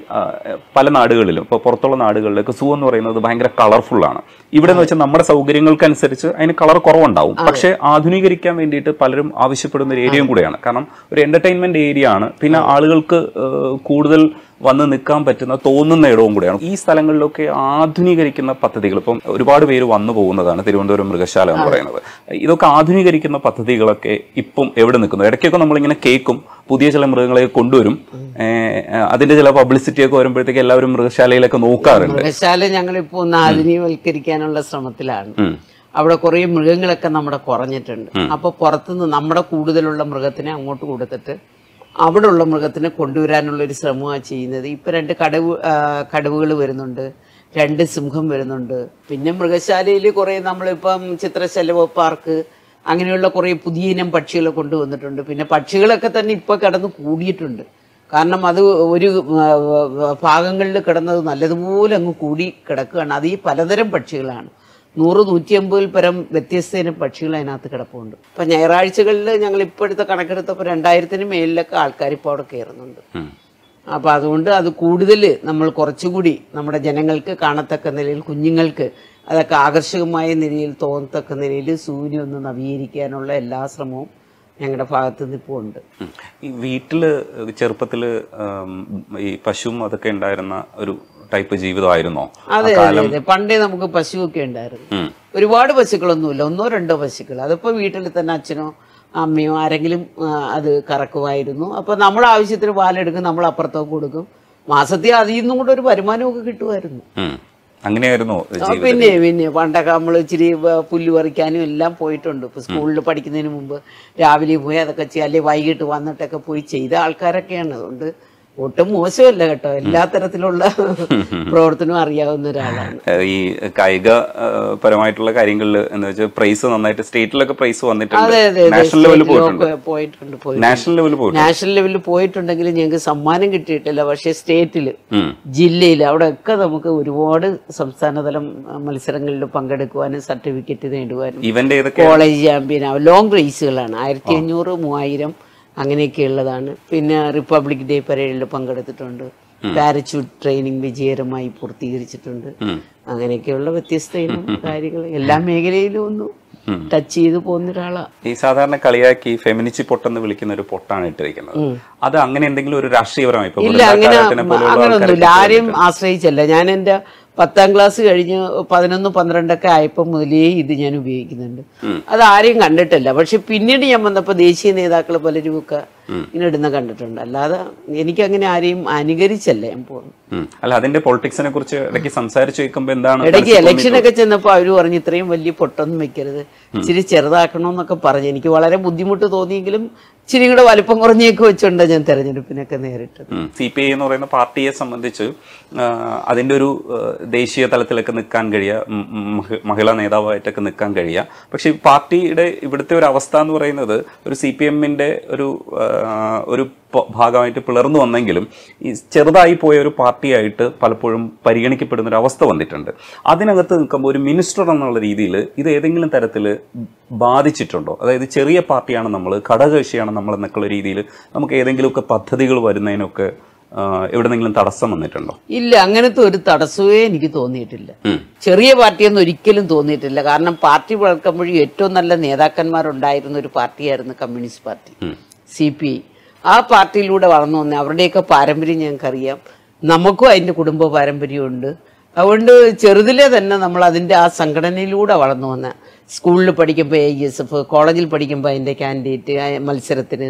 പല നാടുകളിലും, ഇപ്പോൾ പുറത്തുള്ള നാടുകളിലൊക്കെ സൂ എന്ന് പറയുന്നത് ഭയങ്കര കളർഫുള്ളാണ്. ഇവിടെ എന്ന് വെച്ചാൽ നമ്മുടെ സൗകര്യങ്ങൾക്കനുസരിച്ച് അതിന് കളർ കുറവുണ്ടാവും. പക്ഷേ ആധുനീകരിക്കാൻ വേണ്ടിയിട്ട് പലരും ആവശ്യപ്പെടുന്ന ഒരു ഏരിയയും കൂടെയാണ്. കാരണം ഒരു എന്റർടൈൻമെന്റ് ഏരിയ ആണ്. പിന്നെ ആളുകൾക്ക് കൂടുതൽ വന്ന് നിൽക്കാൻ പറ്റുന്ന തോന്നുന്ന ഇടവും കൂടെയാണ്. ഈ സ്ഥലങ്ങളിലൊക്കെ ആധുനീകരിക്കുന്ന പദ്ധതികൾ, ഇപ്പം ഒരുപാട് പേര് വന്നു പോകുന്നതാണ് തിരുവനന്തപുരം മൃഗശാല എന്ന് പറയുന്നത്. ഇതൊക്കെ ആധുനീകരിക്കുന്ന പദ്ധതികളൊക്കെ ഇപ്പം എവിടെ നിൽക്കുന്നു? ഇടയ്ക്കൊക്കെ നമ്മളിങ്ങനെ കേൾക്കും, പുതിയ ചില മൃഗങ്ങളെ കൊണ്ടുവരും. അതിന്റെ ചില പബ്ലിസിറ്റി ഒക്കെ വരുമ്പോഴത്തേക്ക് എല്ലാവരും മൃഗശാലയിലൊക്കെ നോക്കാറുണ്ട്. മൃഗശാല ഞങ്ങളിപ്പോ ഒന്ന് ആധുനികവൽക്കരിക്കാനുള്ള ശ്രമത്തിലാണ്. അവിടെ കുറേ മൃഗങ്ങളൊക്കെ നമ്മുടെ കുറഞ്ഞിട്ടുണ്ട്. അപ്പൊ പുറത്തുനിന്ന് നമ്മുടെ കൂടുതലുള്ള മൃഗത്തിനെ അങ്ങോട്ട് കൊടുത്തിട്ട് അവിടെ ഉള്ള മൃഗത്തിനെ കൊണ്ടുവരാനുള്ള ഒരു ശ്രമമാണ് ചെയ്യുന്നത്. ഇപ്പൊ രണ്ട് കടവ് കടവുകൾ വരുന്നുണ്ട്, രണ്ട് സിംഹം വരുന്നുണ്ട്. പിന്നെ മൃഗശാലയിൽ കുറെ നമ്മളിപ്പം ചിത്രശലഭ പാർക്ക്, അങ്ങനെയുള്ള കുറെ പുതിയ ഇനം പക്ഷികളെ കൊണ്ടുവന്നിട്ടുണ്ട്. പിന്നെ പക്ഷികളൊക്കെ തന്നെ ഇപ്പൊ കിടന്ന് കൂടിയിട്ടുണ്ട്. കാരണം അത് ഒരു ഭാഗങ്ങളിൽ കിടന്നത് നല്ലതുപോലെ അങ്ങ് കൂടി കിടക്കുകയാണ്. അത് ഈ പലതരം പക്ഷികളാണ്. നൂറ് നൂറ്റി അമ്പതിൽ പരം വ്യത്യസ്തതരം പക്ഷികൾ അതിനകത്ത് കിടപ്പുണ്ട്. ഇപ്പൊ ഞായറാഴ്ചകളിൽ ഞങ്ങൾ ഇപ്പോഴത്തെ കണക്കെടുത്തപ്പോൾ രണ്ടായിരത്തിന് മേലിലൊക്കെ ആൾക്കാർ ഇപ്പോൾ അവിടെ കയറുന്നുണ്ട്. അപ്പൊ അതുകൊണ്ട് അത് കൂടുതൽ നമ്മൾ കുറച്ചുകൂടി നമ്മുടെ ജനങ്ങൾക്ക് കാണത്തക്ക നിലയിൽ, കുഞ്ഞുങ്ങൾക്ക് അതൊക്കെ ആകർഷകമായ നിലയിൽ തോന്നത്തക്ക നിലയിൽ സൂര്യ ഒന്ന് നവീകരിക്കാനുള്ള എല്ലാ ശ്രമവും ഞങ്ങളുടെ ഭാഗത്ത് നിന്ന് ഇപ്പോൾ ഉണ്ട്. ഈ വീട്ടിൽ ചെറുപ്പത്തിൽ ഈ പശുവും അതൊക്കെ ഉണ്ടായിരുന്ന ഒരു ടൈപ്പ് ജീവിതമായിരുന്നോ? അതെ അതെ, പണ്ടേ നമുക്ക് പശുവൊക്കെ ഉണ്ടായിരുന്നു. ഒരുപാട് പശുക്കളൊന്നുമില്ല, ഒന്നോ രണ്ടോ പശുക്കൾ. അതിപ്പോ വീട്ടിൽ തന്നെ അച്ഛനോ അമ്മയോ ആരെങ്കിലും അത് കറക്കുമായിരുന്നു. അപ്പൊ നമ്മുടെ ആവശ്യത്തിന് പാലെടുക്കും, നമ്മൾ അപ്പുറത്തൊക്കെ കൊടുക്കും. മാസത്തിൽ അതിൽ നിന്നും കൂടെ ഒരു വരുമാനമൊക്കെ കിട്ടുമായിരുന്നു. അങ്ങനെയായിരുന്നു. പിന്നെ പിന്നെ പണ്ടൊക്കെ നമ്മൾ ഇച്ചിരി പുല്ല് പറിക്കാനും എല്ലാം പോയിട്ടുണ്ട്. ഇപ്പൊ സ്കൂളിൽ പഠിക്കുന്നതിന് മുമ്പ് രാവിലെ പോയി അതൊക്കെ ചെയ്യുക, അല്ലെങ്കിൽ വൈകിട്ട് വന്നിട്ടൊക്കെ പോയി ചെയ്ത ആൾക്കാരൊക്കെയാണ്. അതുകൊണ്ട് ഒട്ടും മോശമല്ല കേട്ടോ, എല്ലാ തരത്തിലുള്ള പ്രവർത്തനവും അറിയാവുന്ന ഒരാളാണ്. ഈ കായിക പരമായിട്ടുള്ള കാര്യങ്ങളിൽ എന്ന് വെച്ചാൽ പ്രൈസ് നന്നായിട്ട് സ്റ്റേറ്റിലൊക്കെ പ്രൈസ് വന്നിട്ടുണ്ട്. നാഷണൽ ലെവലിൽ പോയിട്ടുണ്ട്. നാഷണൽ ലെവലിൽ പോയി നാഷണൽ ലെവലിൽ പോയിട്ടുണ്ടെങ്കിൽ ഞങ്ങൾക്ക് സമ്മാനം കിട്ടിയിട്ടില്ല. പക്ഷെ സ്റ്റേറ്റില്, ജില്ലയിൽ, അവിടെ ഒക്കെ നമുക്ക് ഒരുപാട് സംസ്ഥാനതലം മത്സരങ്ങളിൽ പങ്കെടുക്കുവാനും സർട്ടിഫിക്കറ്റ് നേടുവാനും, ഇവന്റ് കോളേജ് ചാമ്പ്യൻ, ലോങ് റേസുകളാണ്, ആയിരത്തി അഞ്ഞൂറ് മൂവായിരം അങ്ങനെയൊക്കെ ഉള്ളതാണ്. പിന്നെ റിപ്പബ്ലിക് ഡേ പരേഡിൽ പങ്കെടുത്തിട്ടുണ്ട്. പാരച്യൂട്ട് ട്രെയിനിങ് വിജയകരമായി പൂർത്തീകരിച്ചിട്ടുണ്ട്. അങ്ങനെയൊക്കെയുള്ള വ്യത്യസ്ത കാര്യങ്ങൾ എല്ലാ മേഖലയിലും ഒന്ന് ടച്ച് ചെയ്ത് പോകുന്ന ഒരാളാണ്. ഈ സാധാരണ കളിയാക്കി ഫെമിനിസ്റ്റ് പൊട്ടെന്ന് വിളിക്കുന്ന ഒരു പൊട്ടാണ് ഇട്ടിരിക്കുന്നത്. അത് അങ്ങനെ എന്തെങ്കിലും ഒരു രാഷ്ട്രീയപരമായി ഇല്ല, അങ്ങനെ അങ്ങനെയൊന്നുമില്ല. ആരെയും ആശ്രയിച്ചല്ല. ഞാൻ എന്റെ പത്താം ക്ലാസ് കഴിഞ്ഞ് പതിനൊന്ന് പന്ത്രണ്ടൊക്കെ ആയപ്പോൾ മുതലേ ഇത് ഞാൻ ഉപയോഗിക്കുന്നുണ്ട്. അത് ആരെയും കണ്ടിട്ടില്ല. പക്ഷെ പിന്നീട് ഞാൻ വന്നപ്പോൾ ദേശീയ നേതാക്കൾ പലരും ഒക്കെ ഇങ്ങനെ ഇടുന്ന കണ്ടിട്ടുണ്ട്. അല്ലാതെ എനിക്കങ്ങനെ ആരെയും അനുകരിച്ചല്ല ഞാൻ പോകുന്നത്. അതിന്റെ പൊളിറ്റിക്സിനെ കുറിച്ച് ഇടയ്ക്ക് സംസാരിച്ചു കേൾക്കുമ്പോൾ എന്താണ്, ഇടയ്ക്ക് ഇലക്ഷനൊക്കെ ചെന്നപ്പോൾ അവർ പറഞ്ഞു ഇത്രയും വലിയ പൊട്ടൊന്നും വെക്കരുത്, ഇച്ചിരി ചെറുതാക്കണമെന്നൊക്കെ പറഞ്ഞു. എനിക്ക് വളരെ ബുദ്ധിമുട്ട് തോന്നിയെങ്കിലും ഇച്ചിരി കൂടെ വലിപ്പം കുറഞ്ഞൊക്കെ വെച്ചുകൊണ്ടാണ് ഞാൻ തെരഞ്ഞെടുപ്പിനൊക്കെ നേരിട്ടത്. സി പി ഐ എന്ന് പറയുന്ന പാർട്ടിയെ സംബന്ധിച്ച് അതിൻ്റെ ഒരു ദേശീയ തലത്തിലൊക്കെ നിൽക്കാൻ കഴിയുക, മഹിളാ നേതാവായിട്ടൊക്കെ നിൽക്കാൻ കഴിയുക. പക്ഷെ ഈ പാർട്ടിയുടെ ഇവിടുത്തെ ഒരു അവസ്ഥ എന്ന് പറയുന്നത് ഒരു സി പി എമ്മിൻ്റെ ഒരു ഒരു ഭാഗമായിട്ട് പിളർന്നു വന്നെങ്കിലും ഈ ചെറുതായി പോയ ഒരു പാർട്ടിയായിട്ട് പലപ്പോഴും പരിഗണിക്കപ്പെടുന്ന ഒരു അവസ്ഥ വന്നിട്ടുണ്ട്. അതിനകത്ത് നിൽക്കുമ്പോൾ ഒരു മിനിസ്റ്റർ എന്നുള്ള രീതിയിൽ ഇത് ഏതെങ്കിലും തരത്തിൽ ബാധിച്ചിട്ടുണ്ടോ? അതായത് ചെറിയ പാർട്ടിയാണ് നമ്മൾ, ഘടകകക്ഷിയാണ് നമ്മൾ എന്നൊക്കെയുള്ള രീതിയിൽ നമുക്ക് ഏതെങ്കിലുമൊക്കെ പദ്ധതികൾ വരുന്നതിനൊക്കെ എവിടെന്നെങ്കിലും തടസ്സം വന്നിട്ടുണ്ടോ? ഇല്ല, അങ്ങനത്തെ ഒരു തടസ്സമേ എനിക്ക് തോന്നിയിട്ടില്ല. ചെറിയ പാർട്ടിയൊന്നും ഒരിക്കലും തോന്നിയിട്ടില്ല. കാരണം പാർട്ടി വളർക്കുമ്പോഴും ഏറ്റവും നല്ല നേതാക്കന്മാരുണ്ടായിരുന്ന ഒരു പാർട്ടിയായിരുന്നു communist party, C P I. ആ പാർട്ടിയിലൂടെ വളർന്നു വന്നേ. അവരുടെയൊക്കെ പാരമ്പര്യം ഞങ്ങൾക്കറിയാം, നമുക്കും അതിൻ്റെ കുടുംബ പാരമ്പര്യമുണ്ട്. അതുകൊണ്ട് ചെറുതിലെ തന്നെ നമ്മൾ അതിൻ്റെ ആ സംഘടനയിലൂടെ വളർന്നു വന്ന. സ്കൂളിൽ പഠിക്കുമ്പോൾ എ എസ് എഫ്, കോളേജിൽ പഠിക്കുമ്പോൾ അതിൻ്റെ കാൻഡിഡേറ്റ് മത്സരത്തിന്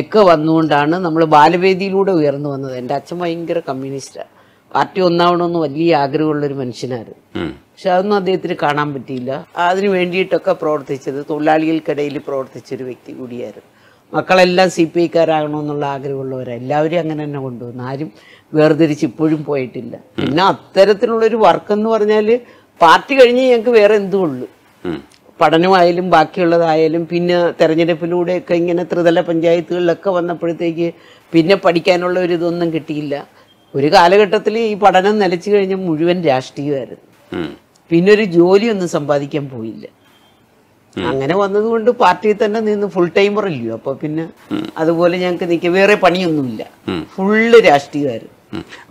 ഒക്കെ വന്നുകൊണ്ടാണ് നമ്മൾ ബാലവേദിയിലൂടെ ഉയർന്നു വന്നത്. എൻ്റെ അച്ഛൻ ഭയങ്കര കമ്മ്യൂണിസ്റ്റാണ്, പാർട്ടി ഒന്നാവണമെന്ന് വലിയ ആഗ്രഹമുള്ളൊരു മനുഷ്യനായിരുന്നു. പക്ഷെ അതൊന്നും അദ്ദേഹത്തിന് കാണാൻ പറ്റിയില്ല. അതിന് വേണ്ടിയിട്ടൊക്കെ പ്രവർത്തിച്ചത് തൊഴിലാളികൾക്കിടയിൽ പ്രവർത്തിച്ചൊരു വ്യക്തി കൂടിയായിരുന്നു. മക്കളെല്ലാം സി പി ഐക്കാരാകണമെന്നുള്ള ആഗ്രഹമുള്ളവരാണ്, എല്ലാവരും അങ്ങനെ തന്നെ കൊണ്ടുവന്നു. ആരും വേർതിരിച്ച് ഇപ്പോഴും പോയിട്ടില്ല. പിന്നെ അത്തരത്തിലുള്ളൊരു വർക്കെന്ന് പറഞ്ഞാൽ പാർട്ടി കഴിഞ്ഞ് ഞങ്ങൾക്ക് വേറെ എന്തും ഉള്ളു, പഠനമായാലും ബാക്കിയുള്ളതായാലും. പിന്നെ തെരഞ്ഞെടുപ്പിലൂടെയൊക്കെ ഇങ്ങനെ ത്രിതല പഞ്ചായത്തുകളിലൊക്കെ വന്നപ്പോഴത്തേക്ക് പിന്നെ പഠിക്കാനുള്ള ഒരു ഇതൊന്നും കിട്ടിയില്ല. ഒരു കാലഘട്ടത്തിൽ ഈ പഠനം നിലച്ചു കഴിഞ്ഞ മുഴുവൻ രാഷ്ട്രീയമായിരുന്നു. പിന്നെ ഒരു ജോലിയൊന്നും സമ്പാദിക്കാൻ പോയില്ല. അങ്ങനെ വന്നതുകൊണ്ട് പാർട്ടിയിൽ തന്നെ നിന്ന് ഫുൾ ടൈമർ ഇല്ലയോ, അപ്പൊ പിന്നെ അതുപോലെ ഞങ്ങൾക്ക് നിൽക്കുക, വേറെ പണിയൊന്നുമില്ല, ഫുള്ള് രാഷ്ട്രീയമായിരുന്നു.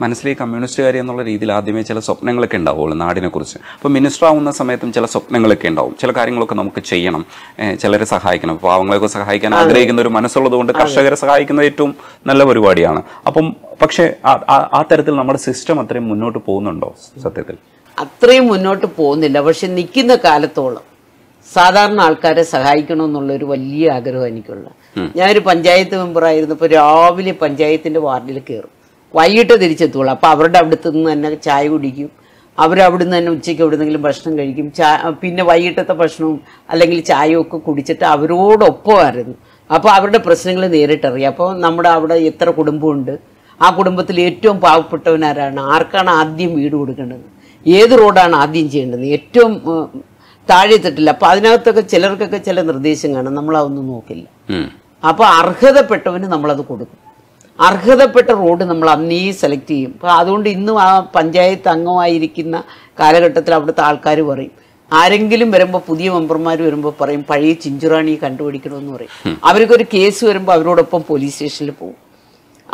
മനസ്സിലേക്ക് കമ്മ്യൂണിസ്റ്റുകാരി എന്നുള്ള രീതിയിൽ ആദ്യമേ ചില സ്വപ്നങ്ങളൊക്കെ ഉണ്ടാവുള്ളൂ നാടിനെ കുറിച്ച്. അപ്പോൾ മിനിസ്റ്റർ ആവുന്ന സമയത്തും ചില സ്വപ്നങ്ങളൊക്കെ ഉണ്ടാവും, ചില കാര്യങ്ങളൊക്കെ നമുക്ക് ചെയ്യണം, ചിലരെ സഹായിക്കണം, പാവങ്ങളെയൊക്കെ സഹായിക്കാൻ ആഗ്രഹിക്കുന്ന ഒരു മനസ്സുള്ളത് കൊണ്ട് കർഷകരെ സഹായിക്കുന്നത് ഏറ്റവും നല്ല പരിപാടിയാണ്. അപ്പം പക്ഷേ ആ തരത്തിൽ നമ്മുടെ സിസ്റ്റം അത്രയും മുന്നോട്ട് പോകുന്നുണ്ടോ? സത്യത്തിൽ അത്രയും മുന്നോട്ട് പോകുന്നില്ല. പക്ഷെ നിൽക്കുന്ന കാലത്തോളം സാധാരണ ആൾക്കാരെ സഹായിക്കണമെന്നുള്ളൊരു വലിയ ആഗ്രഹം എനിക്കുള്ള. ഞാനൊരു പഞ്ചായത്ത് മെമ്പറായിരുന്നപ്പോൾ രാവിലെ പഞ്ചായത്തിൻ്റെ വാർഡിൽ കയറും, വൈകിട്ട് തിരിച്ചെത്തുള്ളൂ. അപ്പോൾ അവരുടെ അവിടുത്തെ നിന്ന് തന്നെ ചായ കുടിക്കും, അവരവിടുന്ന് തന്നെ ഉച്ചയ്ക്ക് എവിടുന്നെങ്കിലും ഭക്ഷണം കഴിക്കും. ചാ പിന്നെ വൈകിട്ടത്തെ ഭക്ഷണവും അല്ലെങ്കിൽ ചായയും ഒക്കെ കുടിച്ചിട്ട് അവരോടൊപ്പമായിരുന്നു. അപ്പോൾ അവരുടെ പ്രശ്നങ്ങൾ നേരിട്ടറിയാം. അപ്പോൾ നമ്മുടെ അവിടെ എത്ര കുടുംബമുണ്ട്, ആ കുടുംബത്തിൽ ഏറ്റവും പാവപ്പെട്ടവനാരാണ്, ആർക്കാണ് ആദ്യം വീട് കൊടുക്കേണ്ടത്, ഏത് റോഡാണ് ആദ്യം ചെയ്യേണ്ടത്, ഏറ്റവും താഴെത്തിട്ടില്ല. അപ്പം അതിനകത്തൊക്കെ ചിലർക്കൊക്കെ ചില നിർദ്ദേശം കാണും, നമ്മളതൊന്നും നോക്കില്ല. അപ്പോൾ അർഹതപ്പെട്ടവന് നമ്മളത് കൊടുക്കും. അർഹതപ്പെട്ട റോഡ് നമ്മൾ അന്നേ സെലക്ട് ചെയ്യും. അപ്പോൾ അതുകൊണ്ട് ഇന്നും ആ പഞ്ചായത്ത് അംഗമായിരിക്കുന്ന കാലഘട്ടത്തിൽ അവിടുത്തെ ആൾക്കാർ പറയും, ആരെങ്കിലും വരുമ്പോൾ പുതിയ മെമ്പർമാർ വരുമ്പോൾ പറയും പഴയ ചിഞ്ചു റാണിയെ കണ്ടുപിടിക്കണമെന്ന് പറയും. അവർക്കൊരു കേസ് വരുമ്പോൾ അവരോടൊപ്പം പോലീസ് സ്റ്റേഷനിൽ പോകും,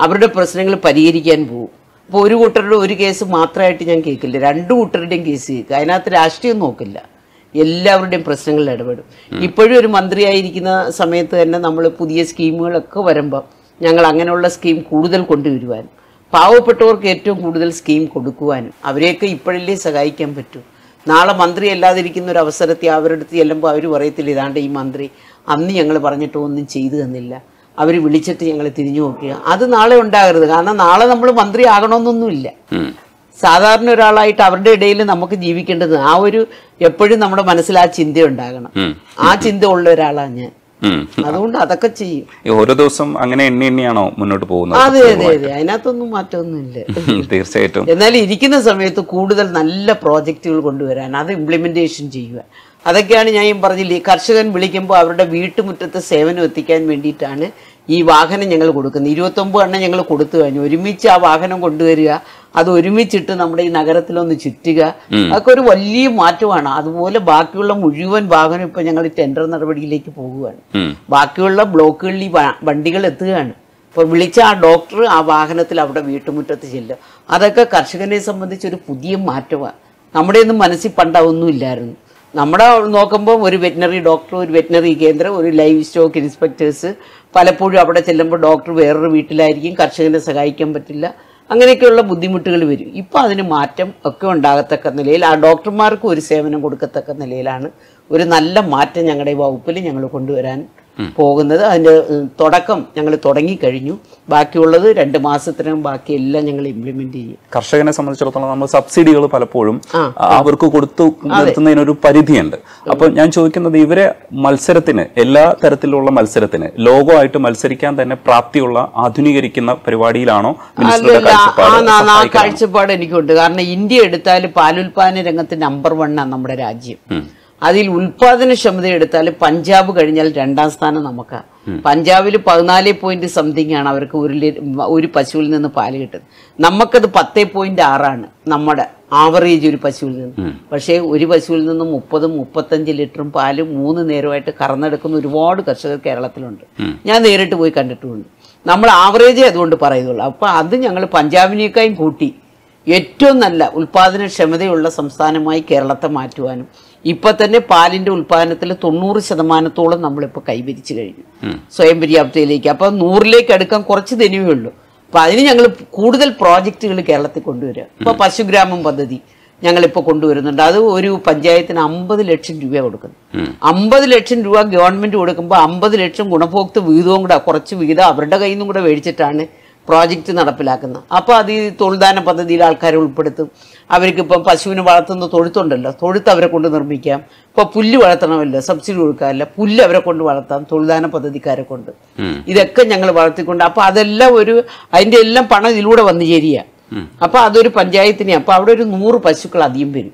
അവരുടെ പ്രശ്നങ്ങൾ പരിഹരിക്കാൻ പോകും. അപ്പോൾ ഒരു കൂട്ടരുടെ ഒരു കേസ് മാത്രമായിട്ട് ഞാൻ കേൾക്കില്ല, രണ്ടു കൂട്ടരുടെയും കേസ് കേൾക്കുക. അതിനകത്ത് രാഷ്ട്രീയം നോക്കില്ല, എല്ലാവരുടെയും പ്രശ്നങ്ങളിൽ ഇടപെടും. ഇപ്പോഴും ഒരു മന്ത്രിയായിരിക്കുന്ന സമയത്ത് തന്നെ നമ്മൾ പുതിയ സ്കീമുകളൊക്കെ വരുമ്പം ഞങ്ങൾ അങ്ങനെയുള്ള സ്കീം കൂടുതൽ കൊണ്ടുവരുവാനും പാവപ്പെട്ടവർക്ക് ഏറ്റവും കൂടുതൽ സ്കീം കൊടുക്കുവാനും അവരെയൊക്കെ ഇപ്പോഴല്ലേ സഹായിക്കാൻ പറ്റൂ. നാളെ മന്ത്രി അല്ലാതിരിക്കുന്ന ഒരു അവസരത്തിൽ അവരെടുത്ത് ചെല്ലുമ്പോൾ അവർ പറയത്തില്ല, ഇതാണ്ട് ഈ മന്ത്രി അന്ന് ഞങ്ങൾ പറഞ്ഞിട്ടോ ഒന്നും ചെയ്തു തന്നില്ല, അവർ വിളിച്ചിട്ട് ഞങ്ങൾ തിരിഞ്ഞു നോക്കുക. അത് നാളെ ഉണ്ടാകരുത്. കാരണം നാളെ നമ്മൾ മന്ത്രി ആകണമെന്നൊന്നുമില്ല, സാധാരണ ഒരാളായിട്ട് അവരുടെ ഇടയിൽ നമുക്ക് ജീവിക്കേണ്ടത്. ആ ഒരു എപ്പോഴും നമ്മുടെ മനസ്സിൽ ആ ചിന്ത ഉണ്ടാകണം. ആ ചിന്ത ഉള്ള ഒരാളാണ് ഞാൻ. അതുകൊണ്ട് അതൊക്കെ ചെയ്യും. ഓരോ ദിവസം അങ്ങനെ എണ്ണി എണ്ണിയാണോ മുന്നോട്ട് പോകുന്നത്? അതെ അതെ അതെ, അതിനകത്തൊന്നും മാറ്റമൊന്നുമില്ല. തീർച്ചയായിട്ടും. എന്നാലും ഇരിക്കുന്ന സമയത്ത് കൂടുതൽ നല്ല പ്രോജക്റ്റുകൾ കൊണ്ടുവരാൻ, അത് ഇംപ്ലിമെന്റേഷൻ ചെയ്യുക, അതൊക്കെയാണ് ഞാൻ പറഞ്ഞില്ലേ. കർഷകൻ വിളിക്കുമ്പോൾ അവരുടെ വീട്ടുമുറ്റത്തെ സേവനം എത്തിക്കാൻ വേണ്ടിയിട്ടാണ് ഈ വാഹനം ഞങ്ങൾ കൊടുക്കുന്നത്. ഇരുപത്തൊമ്പത് എണ്ണം ഞങ്ങൾ കൊടുത്തു കഴിഞ്ഞു. ഒരുമിച്ച് ആ വാഹനം കൊണ്ടുവരിക, അത് ഒരുമിച്ചിട്ട് നമ്മുടെ ഈ നഗരത്തിലൊന്ന് ചുറ്റുക, അതൊക്കെ ഒരു വലിയ മാറ്റമാണ്. അതുപോലെ ബാക്കിയുള്ള മുഴുവൻ വാഹനം ഇപ്പം ഞങ്ങൾ ടെൻഡർ നടപടിയിലേക്ക് പോകുകയാണ്. ബാക്കിയുള്ള ബ്ലോക്കുകളിൽ ഈ വണ്ടികൾ എത്തുകയാണ്. അപ്പോൾ വിളിച്ച ആ ഡോക്ടർ ആ വാഹനത്തിൽ അവിടെ വീട്ടുമുറ്റത്ത് ചെല്ലുക, അതൊക്കെ കർഷകനെ സംബന്ധിച്ചൊരു പുതിയ മാറ്റമാണ്. നമ്മുടെയൊന്നും മനസ്സിൽ പണ്ടാവൊന്നും ഇല്ലായിരുന്നു. നമ്മുടെ നോക്കുമ്പോൾ ഒരു വെറ്റിനറി ഡോക്ടർ, ഒരു വെറ്റിനറി കേന്ദ്രം, ഒരു ലൈവ് സ്റ്റോക്ക് ഇൻസ്പെക്ടേഴ്സ്. പലപ്പോഴും അവിടെ ചെല്ലുമ്പോൾ ഡോക്ടർ വേറൊരു വീട്ടിലായിരിക്കും, കർഷകനെ സഹായിക്കാൻ പറ്റില്ല. അങ്ങനെയൊക്കെയുള്ള ബുദ്ധിമുട്ടുകൾ വരും. ഇപ്പോൾ അതിന് മാറ്റം ഒക്കെ ഉണ്ടാകത്തക്ക നിലയിൽ ആ ഡോക്ടർമാർക്ക് ഒരു സേവനം കൊടുക്കത്തക്ക നിലയിലാണ് ഒരു നല്ല മാറ്റം ഞങ്ങളുടെ ഈ വകുപ്പിൽ ഞങ്ങൾ കൊണ്ടുവരാൻ പോകുന്നത്. അതിൻ്റെ തുടക്കം ഞങ്ങൾ തുടങ്ങിക്കഴിഞ്ഞു. ബാക്കിയുള്ളത് രണ്ട് മാസത്തിനും ബാക്കിയെല്ലാം ഞങ്ങൾ ഇംപ്ലിമെന്റ് ചെയ്യും. കർഷകനെ സംബന്ധിച്ചിടത്തോളം നമ്മൾ സബ്സിഡികൾ പലപ്പോഴും അവർക്ക് കൊടുത്തു നിർത്തുന്നതിനൊരു പരിധിയുണ്ട്. അപ്പം ഞാൻ ചോദിക്കുന്നത്, ഇവരെ മത്സരത്തിന്, എല്ലാ തരത്തിലുള്ള മത്സരത്തിന് ലോകമായിട്ട് മത്സരിക്കാൻ തന്നെ പ്രാപ്തിയുള്ള ആധുനീകരിക്കുന്ന പരിപാടിയിലാണോ കാഴ്ചപ്പാട്? എനിക്കുണ്ട്. കാരണം ഇന്ത്യ എടുത്താൽ പാലുൽപാദന രംഗത്ത് നമ്പർ വണ്ണാണ് നമ്മുടെ രാജ്യം. അതിൽ ഉൽപാദനക്ഷമത എടുത്താൽ പഞ്ചാബ് കഴിഞ്ഞാൽ രണ്ടാം സ്ഥാനം നമുക്കാണ്. പഞ്ചാബിൽ പതിനാല് പോയിന്റ് സംതിങ് ആണ് അവർക്ക് ഒരു ഒരു പശുവിൽ നിന്ന് പാല് കിട്ടുന്നത്. നമുക്കത് പത്തേ പോയിന്റ് ആറാണ് നമ്മുടെ ആവറേജ് ഒരു പശുവിൽ നിന്ന്. പക്ഷേ ഒരു പശുവിൽ നിന്ന് മുപ്പതും മുപ്പത്തഞ്ച് ലിറ്ററും പാല് മൂന്ന് നേരമായിട്ട് കറന്നെടുക്കുന്ന ഒരുപാട് കർഷകർ കേരളത്തിലുണ്ട്. ഞാൻ നേരിട്ട് പോയി കണ്ടിട്ടുമുണ്ട്. നമ്മൾ ആവറേജേ അതുകൊണ്ട് പറയുന്നുള്ളൂ. അപ്പം അത് ഞങ്ങൾ പഞ്ചാബിനേക്കാളും കൂട്ടി ഏറ്റവും നല്ല ഉൽപാദനക്ഷമതയുള്ള സംസ്ഥാനമായി കേരളത്തെ മാറ്റുവാനും ഇപ്പം തന്നെ പാലിൻ്റെ ഉൽപ്പാദനത്തിൽ തൊണ്ണൂറ് ശതമാനത്തോളം നമ്മളിപ്പോൾ കൈവരിച്ചു കഴിഞ്ഞു സ്വയം പര്യാപ്തയിലേക്ക്. അപ്പം നൂറിലേക്ക് അടുക്കാൻ കുറച്ച് തനിമേ ഉള്ളൂ. അപ്പം അതിന് ഞങ്ങൾ കൂടുതൽ പ്രോജക്റ്റുകൾ കേരളത്തിൽ കൊണ്ടുവരിക. ഇപ്പോൾ പശുഗ്രാമം പദ്ധതി ഞങ്ങളിപ്പോൾ കൊണ്ടുവരുന്നുണ്ട്. അത് ഒരു പഞ്ചായത്തിന് അമ്പത് ലക്ഷം രൂപ കൊടുക്കുന്നു. അമ്പത് ലക്ഷം രൂപ ഗവൺമെൻറ് കൊടുക്കുമ്പോൾ അമ്പത് ലക്ഷം ഗുണഭോക്തൃ വീതവും കൂടെ കുറച്ച് വീതം അവരുടെ കയ്യിൽ നിന്നും കൂടെ മേടിച്ചിട്ടാണ് പ്രോജക്റ്റ് നടപ്പിലാക്കുന്നത്. അപ്പോൾ അത് ഈ തൊഴിൽദാന പദ്ധതിയിൽ ആൾക്കാരെ ഉൾപ്പെടുത്തും. അവർക്കിപ്പം പശുവിനെ വളർത്തുന്ന തൊഴുത്തുണ്ടല്ലോ, തൊഴുത്ത് അവരെ കൊണ്ട് നിർമ്മിക്കാം. ഇപ്പോൾ പുല്ല് വളർത്തണമല്ലോ, സബ്സിഡി കൊടുക്കാറില്ല, പുല്ല് അവരെ കൊണ്ട് വളർത്താം തൊഴിൽദാന പദ്ധതിക്കാരെ കൊണ്ട്. ഇതൊക്കെ ഞങ്ങൾ വളർത്തിക്കൊണ്ട് അപ്പോൾ അതെല്ലാം ഒരു അതിൻ്റെ എല്ലാം പണം ഇതിലൂടെ വന്നു ചേരുകയാണ്. അപ്പോൾ അതൊരു പഞ്ചായത്തിനെ അപ്പോൾ അവിടെ ഒരു നൂറ് പശുക്കൾ അധികം വരും.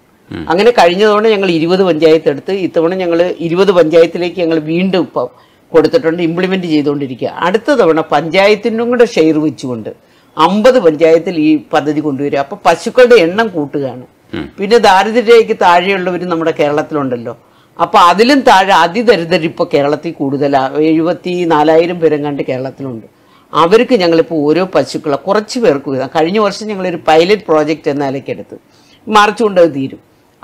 അങ്ങനെ കഴിഞ്ഞ തവണ ഞങ്ങൾ ഇരുപത് പഞ്ചായത്ത് എടുത്ത് ഇത്തവണ ഞങ്ങൾ ഇരുപത് പഞ്ചായത്തിലേക്ക് ഞങ്ങൾ വീണ്ടും ഇപ്പം കൊടുത്തിട്ടുണ്ട്, ഇംപ്ലിമെന്റ് ചെയ്തുകൊണ്ടിരിക്കുക. അടുത്ത തവണ പഞ്ചായത്തിനും കൂടെ ഷെയർ വെച്ചുകൊണ്ട് അമ്പത് പഞ്ചായത്തിൽ ഈ പദ്ധതി കൊണ്ടുവരിക. അപ്പം പശുക്കളുടെ എണ്ണം കൂട്ടുകയാണ്. പിന്നെ ദാരിദ്ര്യരേഖയ്ക്ക് താഴെയുള്ളവർ നമ്മുടെ കേരളത്തിലുണ്ടല്ലോ. അപ്പം അതിലും താഴെ അതിദരിദ്രർ ഇപ്പോൾ കേരളത്തിൽ കൂടുതലാണ്. എഴുപത്തി നാലായിരം പേരും കണ്ട് കേരളത്തിലുണ്ട്. അവർക്ക് ഞങ്ങളിപ്പോൾ ഓരോ പശുക്കളെ കുറച്ച് പേർക്ക് വീതം കഴിഞ്ഞ വർഷം ഞങ്ങളൊരു പൈലറ്റ് പ്രോജക്റ്റ് എന്ന നിലയ്ക്കെടുത്ത് മാർച്ച് കൊണ്ട് അത് തീരും.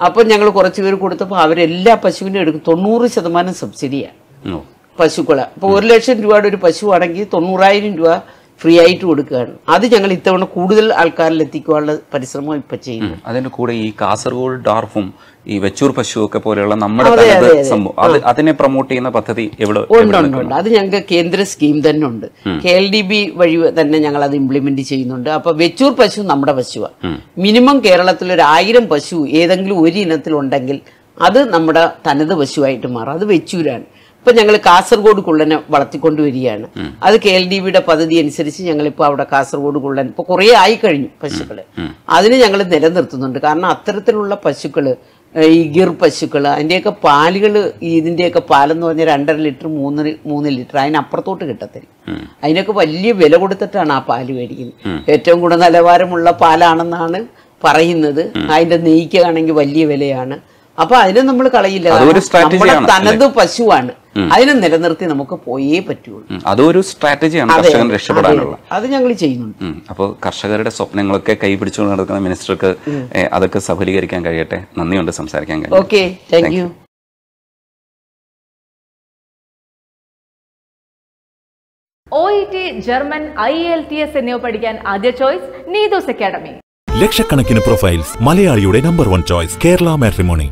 അപ്പം ഞങ്ങൾ കുറച്ച് പേർ കൊടുത്തപ്പോൾ അവരെല്ലാ പശുവിനും എടുക്കും. തൊണ്ണൂറ് ശതമാനം സബ്സിഡിയാണ് പശുക്കളെ. അപ്പോൾ ഒരു ലക്ഷം രൂപയുടെ ഒരു പശു ആണെങ്കിൽ തൊണ്ണൂറായിരം രൂപ ഫ്രീ ആയിട്ട് കൊടുക്കുകയാണ്. അത് ഞങ്ങൾ ഇത്തവണ കൂടുതൽ ആൾക്കാരിൽ എത്തിക്കാനുള്ള പരിശ്രമം ഇപ്പൊ ചെയ്യുന്നു. അതിന്റെ കൂടെ ഈ കാസർഗോഡ് ഡാർഫും ഈ വെച്ചൂർ പശുവൊക്കെ പോലെയുള്ള നമ്മുടെ സംഭവം അതിനെ പ്രൊമോട്ട് ചെയ്യുന്ന പദ്ധതി എവിടെ ഉണ്ട്? അത് ഞങ്ങൾക്ക് കേന്ദ്ര സ്കീം തന്നെ ഉണ്ട്. കെ എൽ ഡി ബി വഴി തന്നെ ഞങ്ങൾ അത് ഇംപ്ലിമെന്റ് ചെയ്യുന്നുണ്ട്. അപ്പൊ വെച്ചൂർ പശു നമ്മുടെ പശുവാണ്. മിനിമം കേരളത്തിൽ ഒരു ആയിരം പശു ഏതെങ്കിലും ഒരു ഇനത്തിലുണ്ടെങ്കിൽ അത് നമ്മുടെ തനത് പശുവായിട്ട് മാറും. അത് വെച്ചൂരാണ്. ഇപ്പം ഞങ്ങൾ കാസർഗോഡ് കുള്ളനെ വളർത്തിക്കൊണ്ട് വരികയാണ്. അത് കെ എൽ ഡി ബിയുടെ പദ്ധതി അനുസരിച്ച് ഞങ്ങളിപ്പോൾ അവിടെ കാസർഗോഡ് കുള്ളൻ ഇപ്പോൾ കുറേ ആയി കഴിഞ്ഞു പശുക്കൾ. അതിന് ഞങ്ങൾ നിലനിർത്തുന്നുണ്ട്. കാരണം അത്തരത്തിലുള്ള പശുക്കൾ ഈ ഗിർ പശുക്കൾ അതിൻ്റെയൊക്കെ പാലുകൾ ഇതിൻ്റെയൊക്കെ പാലെന്ന് പറഞ്ഞാൽ രണ്ടര ലിറ്റർ മൂന്ന് മൂന്ന് ലിറ്റർ അതിനപ്പുറത്തോട്ട് കിട്ടത്തില്ല. അതിനൊക്കെ വലിയ വില കൊടുത്തിട്ടാണ് ആ പാല് മേടിക്കുന്നത്. ഏറ്റവും കൂടുതൽ നിലവാരമുള്ള പാലാണെന്നാണ് പറയുന്നത്. അതിൻ്റെ നെയ്ക്കാണെങ്കിൽ വലിയ വിലയാണ്. അപ്പൊ അതിനെ നമ്മൾ കളയില്ല. നമ്മുടെ തനത് പശുവാണ്. അതിനെ നിലനിർത്തി നമുക്ക് പോയേ പറ്റുള്ളൂ. അതൊരു സ്ട്രാറ്റജിയാണ് കർഷകൻ രക്ഷപ്പെടാനുള്ള. അത് ഞങ്ങൾ ചെയ്യുന്നുണ്ട്. അപ്പോൾ കർഷകരുടെ സ്വപ്നങ്ങളൊക്കെ കൈപിടിച്ചുകൊണ്ട് നടക്കുന്ന മിനിസ്റ്റർക്ക് അതൊക്കെ സഫലീകരിക്കാൻ കഴിയട്ടെ. നന്ദിയുണ്ട് സംസാരിക്കാൻ കഴിയും. Okay, thank you. O E T, German, I E L T S എന്നിവ പഠിക്കാൻ ആദ്യ ചോയ്സ് നീതൂസ് അക്കാദമി. ലക്ഷക്കണക്കിന് പ്രൊഫൈൽസ്, മലയാളിയുടെ number one choice Kerala matrimony.